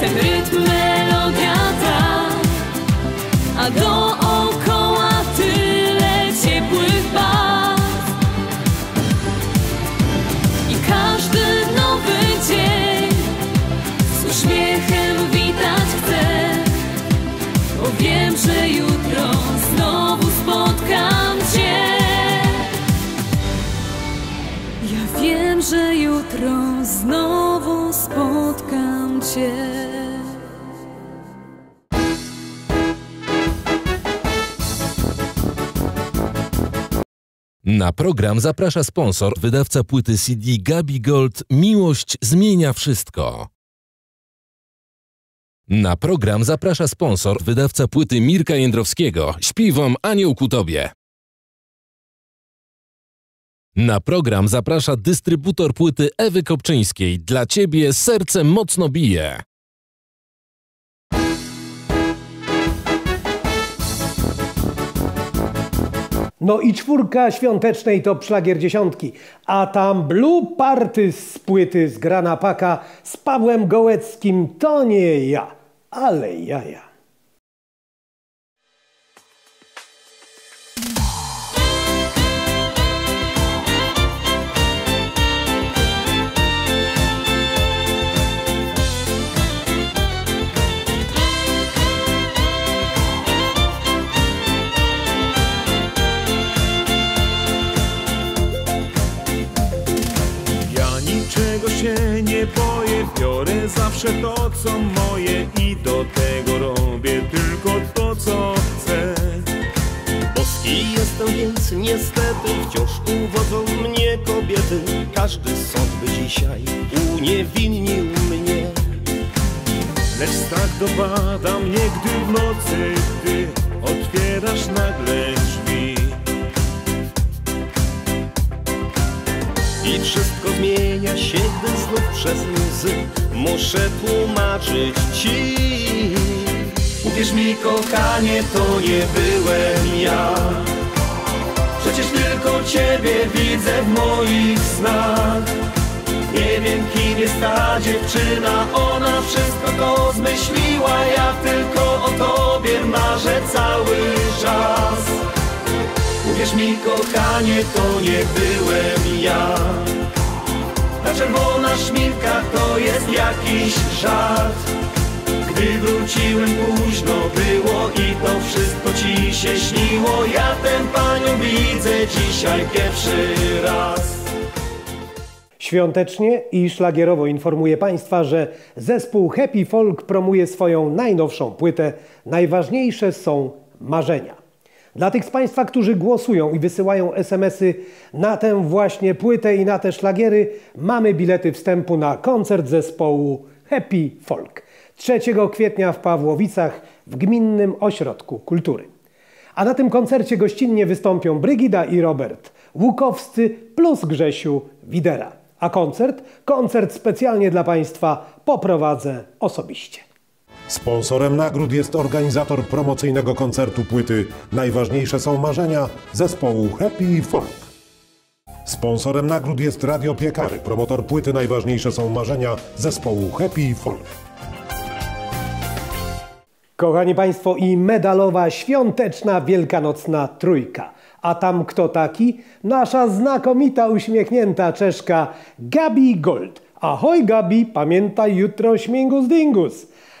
ten rytm, melodia ta, a dookoła tyle ciepłych barw. I każdy nowy dzień z uśmiechem witać chcę, bo wiem, że jutro znowu spotkam cię. Ja wiem, że jutro znowu spotkam cię. Na program zaprasza sponsor, wydawca płyty CD Gabi Gold. Miłość zmienia wszystko. Na program zaprasza sponsor, wydawca płyty Mirka Jędrowskiego. Śpiewam anioł ku tobie. Na program zaprasza dystrybutor płyty Ewy Kopczyńskiej. Dla ciebie serce mocno bije. No i czwórka świątecznej to szlagier dziesiątki, a tam Blue Party z płyty Zgrana Paka z Pawłem Gołeckim. To nie ja, ale jaja. Się nie boję, biorę zawsze to, co moje i do tego robię tylko to, co chcę. Boski jestem, więc niestety wciąż uwodzą mnie kobiety. Każdy sąd by dzisiaj uniewinnił mnie. Lecz strach dopada mnie, gdy w nocy ty otwierasz nagle drzwi. I wszystko zmienia się, gdy znów przez łzy muszę tłumaczyć ci. Uwierz mi, kochanie, to nie byłem ja. Przecież tylko ciebie widzę w moich snach. Nie wiem, kim jest ta dziewczyna, ona wszystko to zmyśliła. Ja tylko o tobie marzę cały czas. Uwierz mi, kochanie, to nie byłem ja. Ta czerwona szminka to jest jakiś żart. Gdy wróciłem późno było i to wszystko ci się śniło. Ja tę panią widzę dzisiaj pierwszy raz. Świątecznie i szlagierowo informuję Państwa, że zespół Happy Folk promuje swoją najnowszą płytę Najważniejsze są marzenia. Dla tych z Państwa, którzy głosują i wysyłają SMS-y na tę właśnie płytę i na te szlagiery, mamy bilety wstępu na koncert zespołu Happy Folk 3 kwietnia w Pawłowicach w Gminnym Ośrodku Kultury. A na tym koncercie gościnnie wystąpią Brygida i Robert Łukowscy plus Grzesiu Widera. A koncert specjalnie dla Państwa poprowadzę osobiście. Sponsorem nagród jest organizator promocyjnego koncertu płyty Najważniejsze są marzenia zespołu Happy Folk. Sponsorem nagród jest Radio Piekary, promotor płyty Najważniejsze są marzenia zespołu Happy Folk. Kochani Państwo, i medalowa świąteczna wielkanocna trójka. A tam kto taki? Nasza znakomita, uśmiechnięta Czeszka Gabi Gold. Ahoj Gabi, pamiętaj jutro śmigus dingus.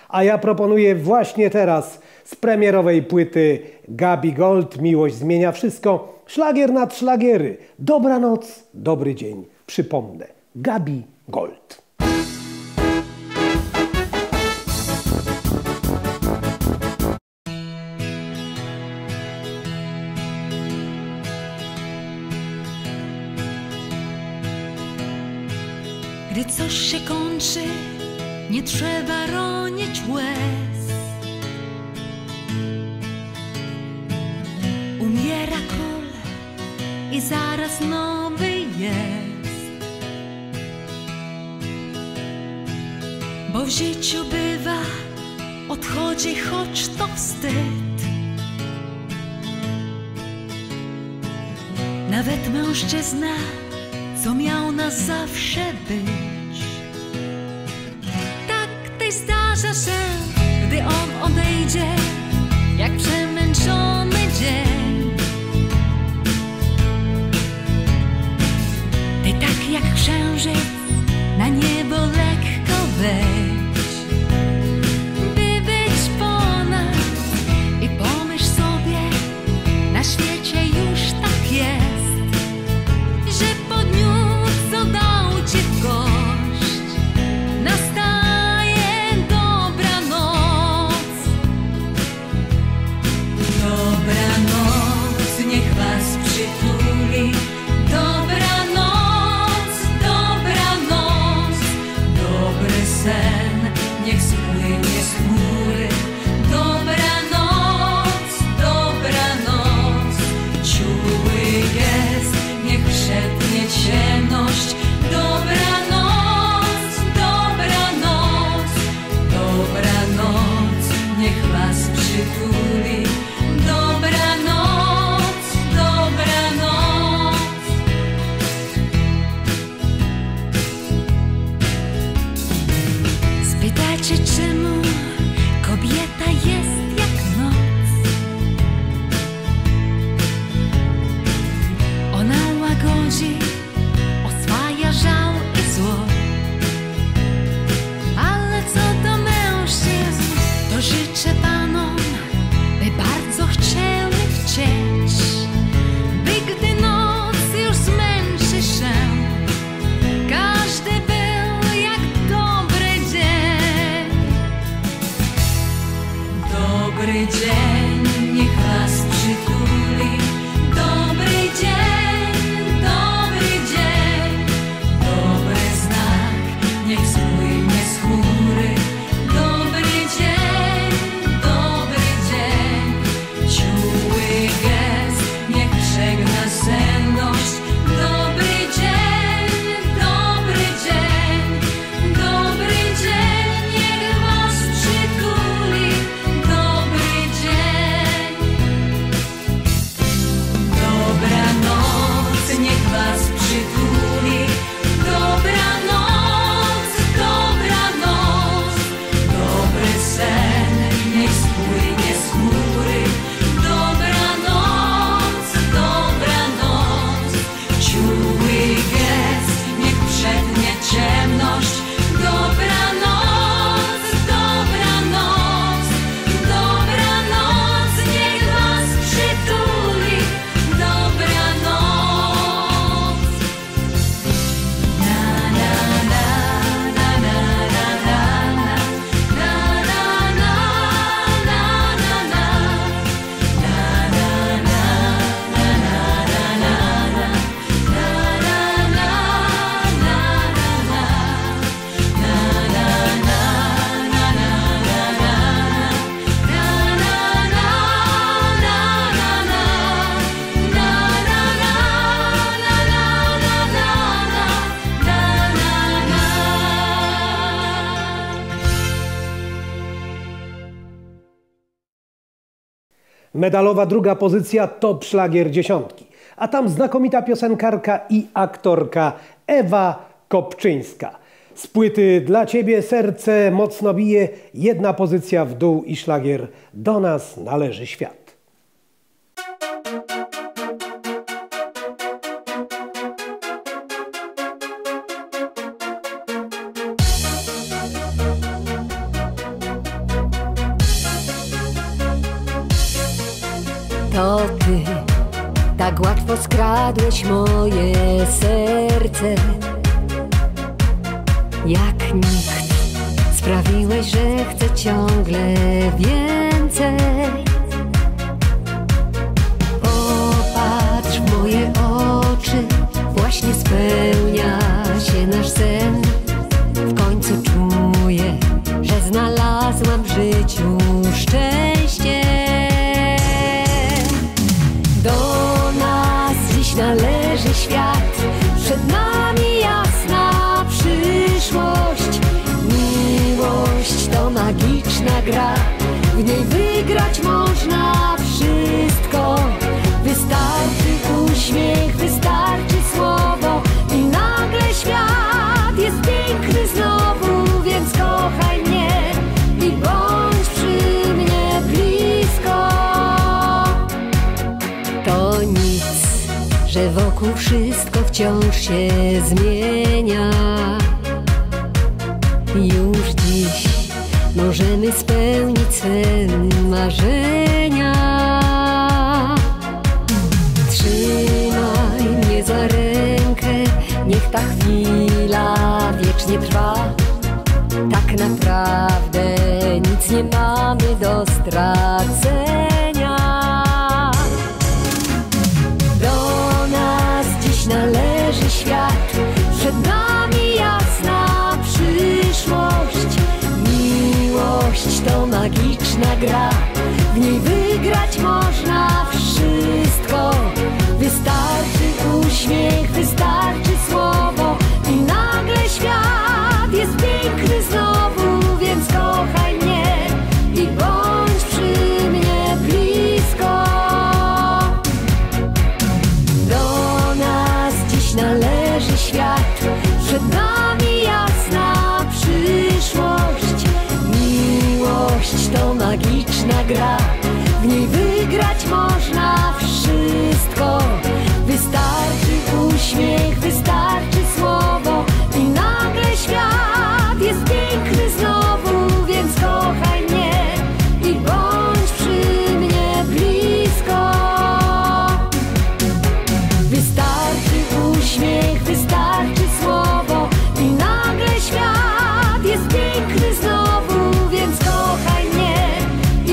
A ja proponuję właśnie teraz z premierowej płyty Gabi Gold Miłość zmienia wszystko, szlagier nad szlagiery. Dobranoc, dobry dzień. Przypomnę, Gabi Gold. Gdy coś się kończy, nie trzeba ronić łez. Umiera król i zaraz nowy jest. Bo w życiu bywa, odchodzi, choć to wstyd. Nawet mężczyzna, co miał na zawsze być. Tak też zdarza się, gdy on odejdzie, jak przemęczony dzień. Ty tak jak księżyc na niebo lekko wejdź, by być ponad i pomyśl sobie, na świecie już tak jest. Niech was przytuli. Dobranoc, dobranoc. Medalowa druga pozycja to szlagier dziesiątki. A tam znakomita piosenkarka i aktorka Ewa Kopczyńska. Z płyty Dla Ciebie serce mocno bije, jedna pozycja w dół i szlagier Do nas należy świat. To Ty tak łatwo skradłeś moje serce, jak nikt sprawiłeś, że chcę ciągle więcej. Popatrz w moje oczy, właśnie spełnia się nasz sen. W końcu czuję, że znalazłam w życiu szczęście. Do nas dziś należy świat, przed nami jasna przyszłość. Miłość to magiczna gra, w niej wygrać można wszystko. Wystarczy uśmiech, wystarczy słowo i nagle świat jest piękny znowu, więc kochaj mnie i bądź przy mnie blisko. To nic, że wokół wszystko wciąż się zmienia. Już dziś możemy spełnić swe marzenia. Trzymaj mnie za rękę, niech ta chwila wiecznie trwa. Tak naprawdę nic nie mamy do stracenia. Należy świat, przed nami jasna przyszłość. Miłość to magiczna gra, w niej wygrać można wszystko. Wystarczy uśmiech, wystarczy słowo i nagle świat jest piękny znowu, więc kochaj mnie i bądź przy mnie blisko. Należy świat, przed nami jasna przyszłość. Miłość to magiczna gra, w niej wygrać można wszystko. Wystarczy uśmiech, wystarczy słowo i nagle świat jest piękny znowu, więc kochaj mnie i bądź przy mnie blisko. Uśmiech, wystarczy słowo i nagle świat jest piękny znowu, więc kochaj mnie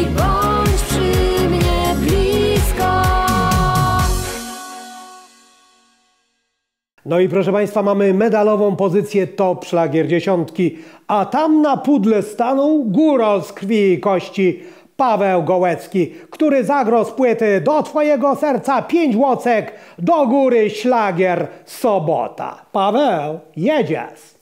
i bądź przy mnie blisko. No i proszę Państwa, mamy medalową pozycję top szlagier dziesiątki, a tam na pudle stanął góral z krwi i kości Paweł Gołecki, który zagrał z płyty Do Twojego serca 5 łocek, do góry szlagier Sobota. Paweł, jedziesz!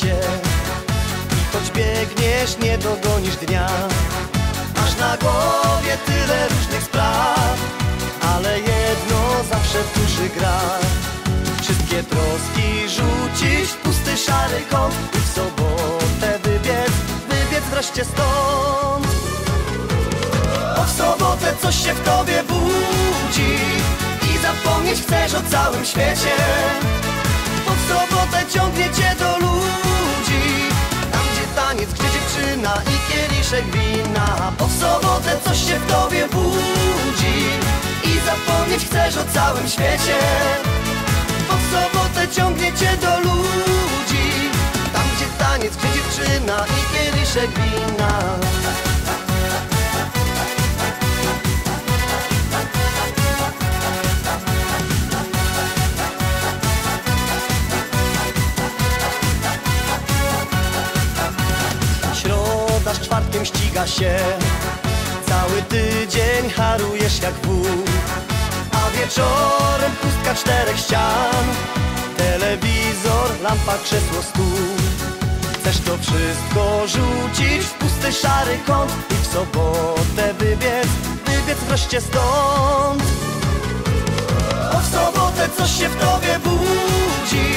Się. I choć biegniesz, nie dogonisz dnia. Masz na głowie tyle różnych spraw, ale jedno zawsze w duszy gra. Wszystkie troski rzucić w pusty szary kąt i w sobotę wybiec wreszcie stąd. Bo w sobotę coś się w tobie budzi i zapomnieć chcesz o całym świecie. W sobotę ciągnie cię do ludzi, tam gdzie taniec, gdzie dziewczyna i kieliszek wina. Bo w sobotę coś się w tobie budzi i zapomnieć chcesz o całym świecie. Bo w sobotę ciągnie cię do ludzi, tam gdzie taniec, gdzie dziewczyna i kieliszek wina. z czwartkiem ściga się. Cały tydzień harujesz jak wół, a wieczorem pustka czterech ścian. Telewizor, lampa, krzesło, stół. Chcesz to wszystko rzucić w pusty szary kąt i w sobotę wybiec, wybiec wreszcie stąd. Bo w sobotę coś się w tobie budzi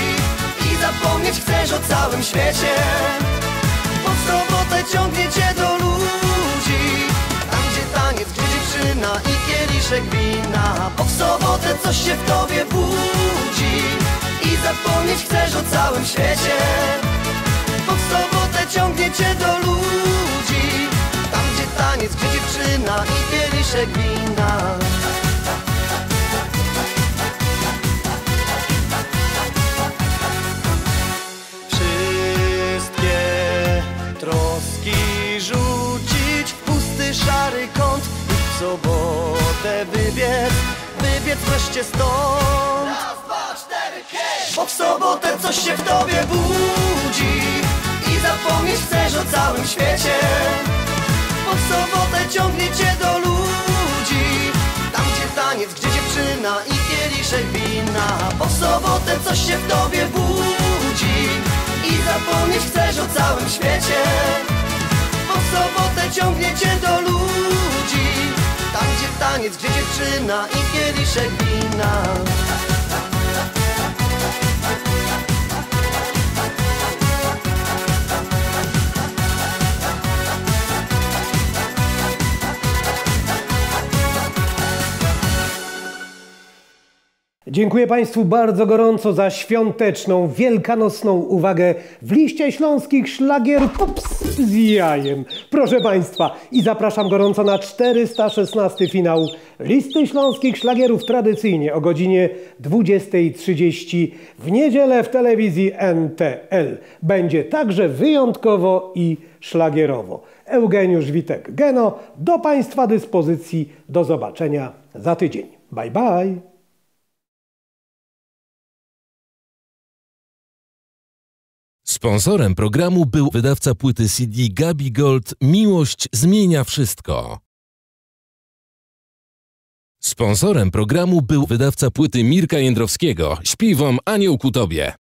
i zapomnieć chcesz o całym świecie. Bo w sobotę ciągnie cię do ludzi, tam gdzie taniec, gdzie dziewczyna i kieliszek wina. Bo w sobotę coś się w tobie budzi i zapomnieć chcesz o całym świecie. Bo w sobotę ciągnie cię do ludzi, tam gdzie taniec, gdzie dziewczyna i kieliszek wina. Wszystkie troski rzucić w pusty szary kąt i w sobotę wybiec, wybiec wreszcie stąd. Bo w sobotę coś się w tobie budzi i zapomnieć chcesz o całym świecie. Bo w sobotę ciągnie cię do ludzi, tam gdzie taniec, gdzie dziewczyna i kieliszek wina. Bo w sobotę coś się w tobie budzi i zapomnieć chcesz o całym świecie. Bo w sobotę ciągnie cię do ludzi, tam gdzie taniec, gdzie dziewczyna i kieliszek wina. Dziękuję Państwu bardzo gorąco za świąteczną, wielkanocną uwagę w liście śląskich szlagier Pops z jajem. Proszę Państwa, i zapraszam gorąco na 416 finał Listy Śląskich Szlagierów tradycyjnie o godzinie 20:30 w niedzielę w telewizji NTL. Będzie także wyjątkowo i szlagierowo. Eugeniusz Witek, Geno, do Państwa dyspozycji. Do zobaczenia za tydzień. Bye, bye. Sponsorem programu był wydawca płyty CD Gabi Gold. Miłość zmienia wszystko. Sponsorem programu był wydawca płyty Mirka Jędrowskiego. Śpiewam anioł ku tobie.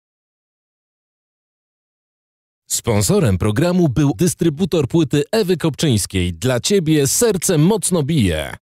Sponsorem programu był dystrybutor płyty Ewy Kopczyńskiej. Dla ciebie serce mocno bije.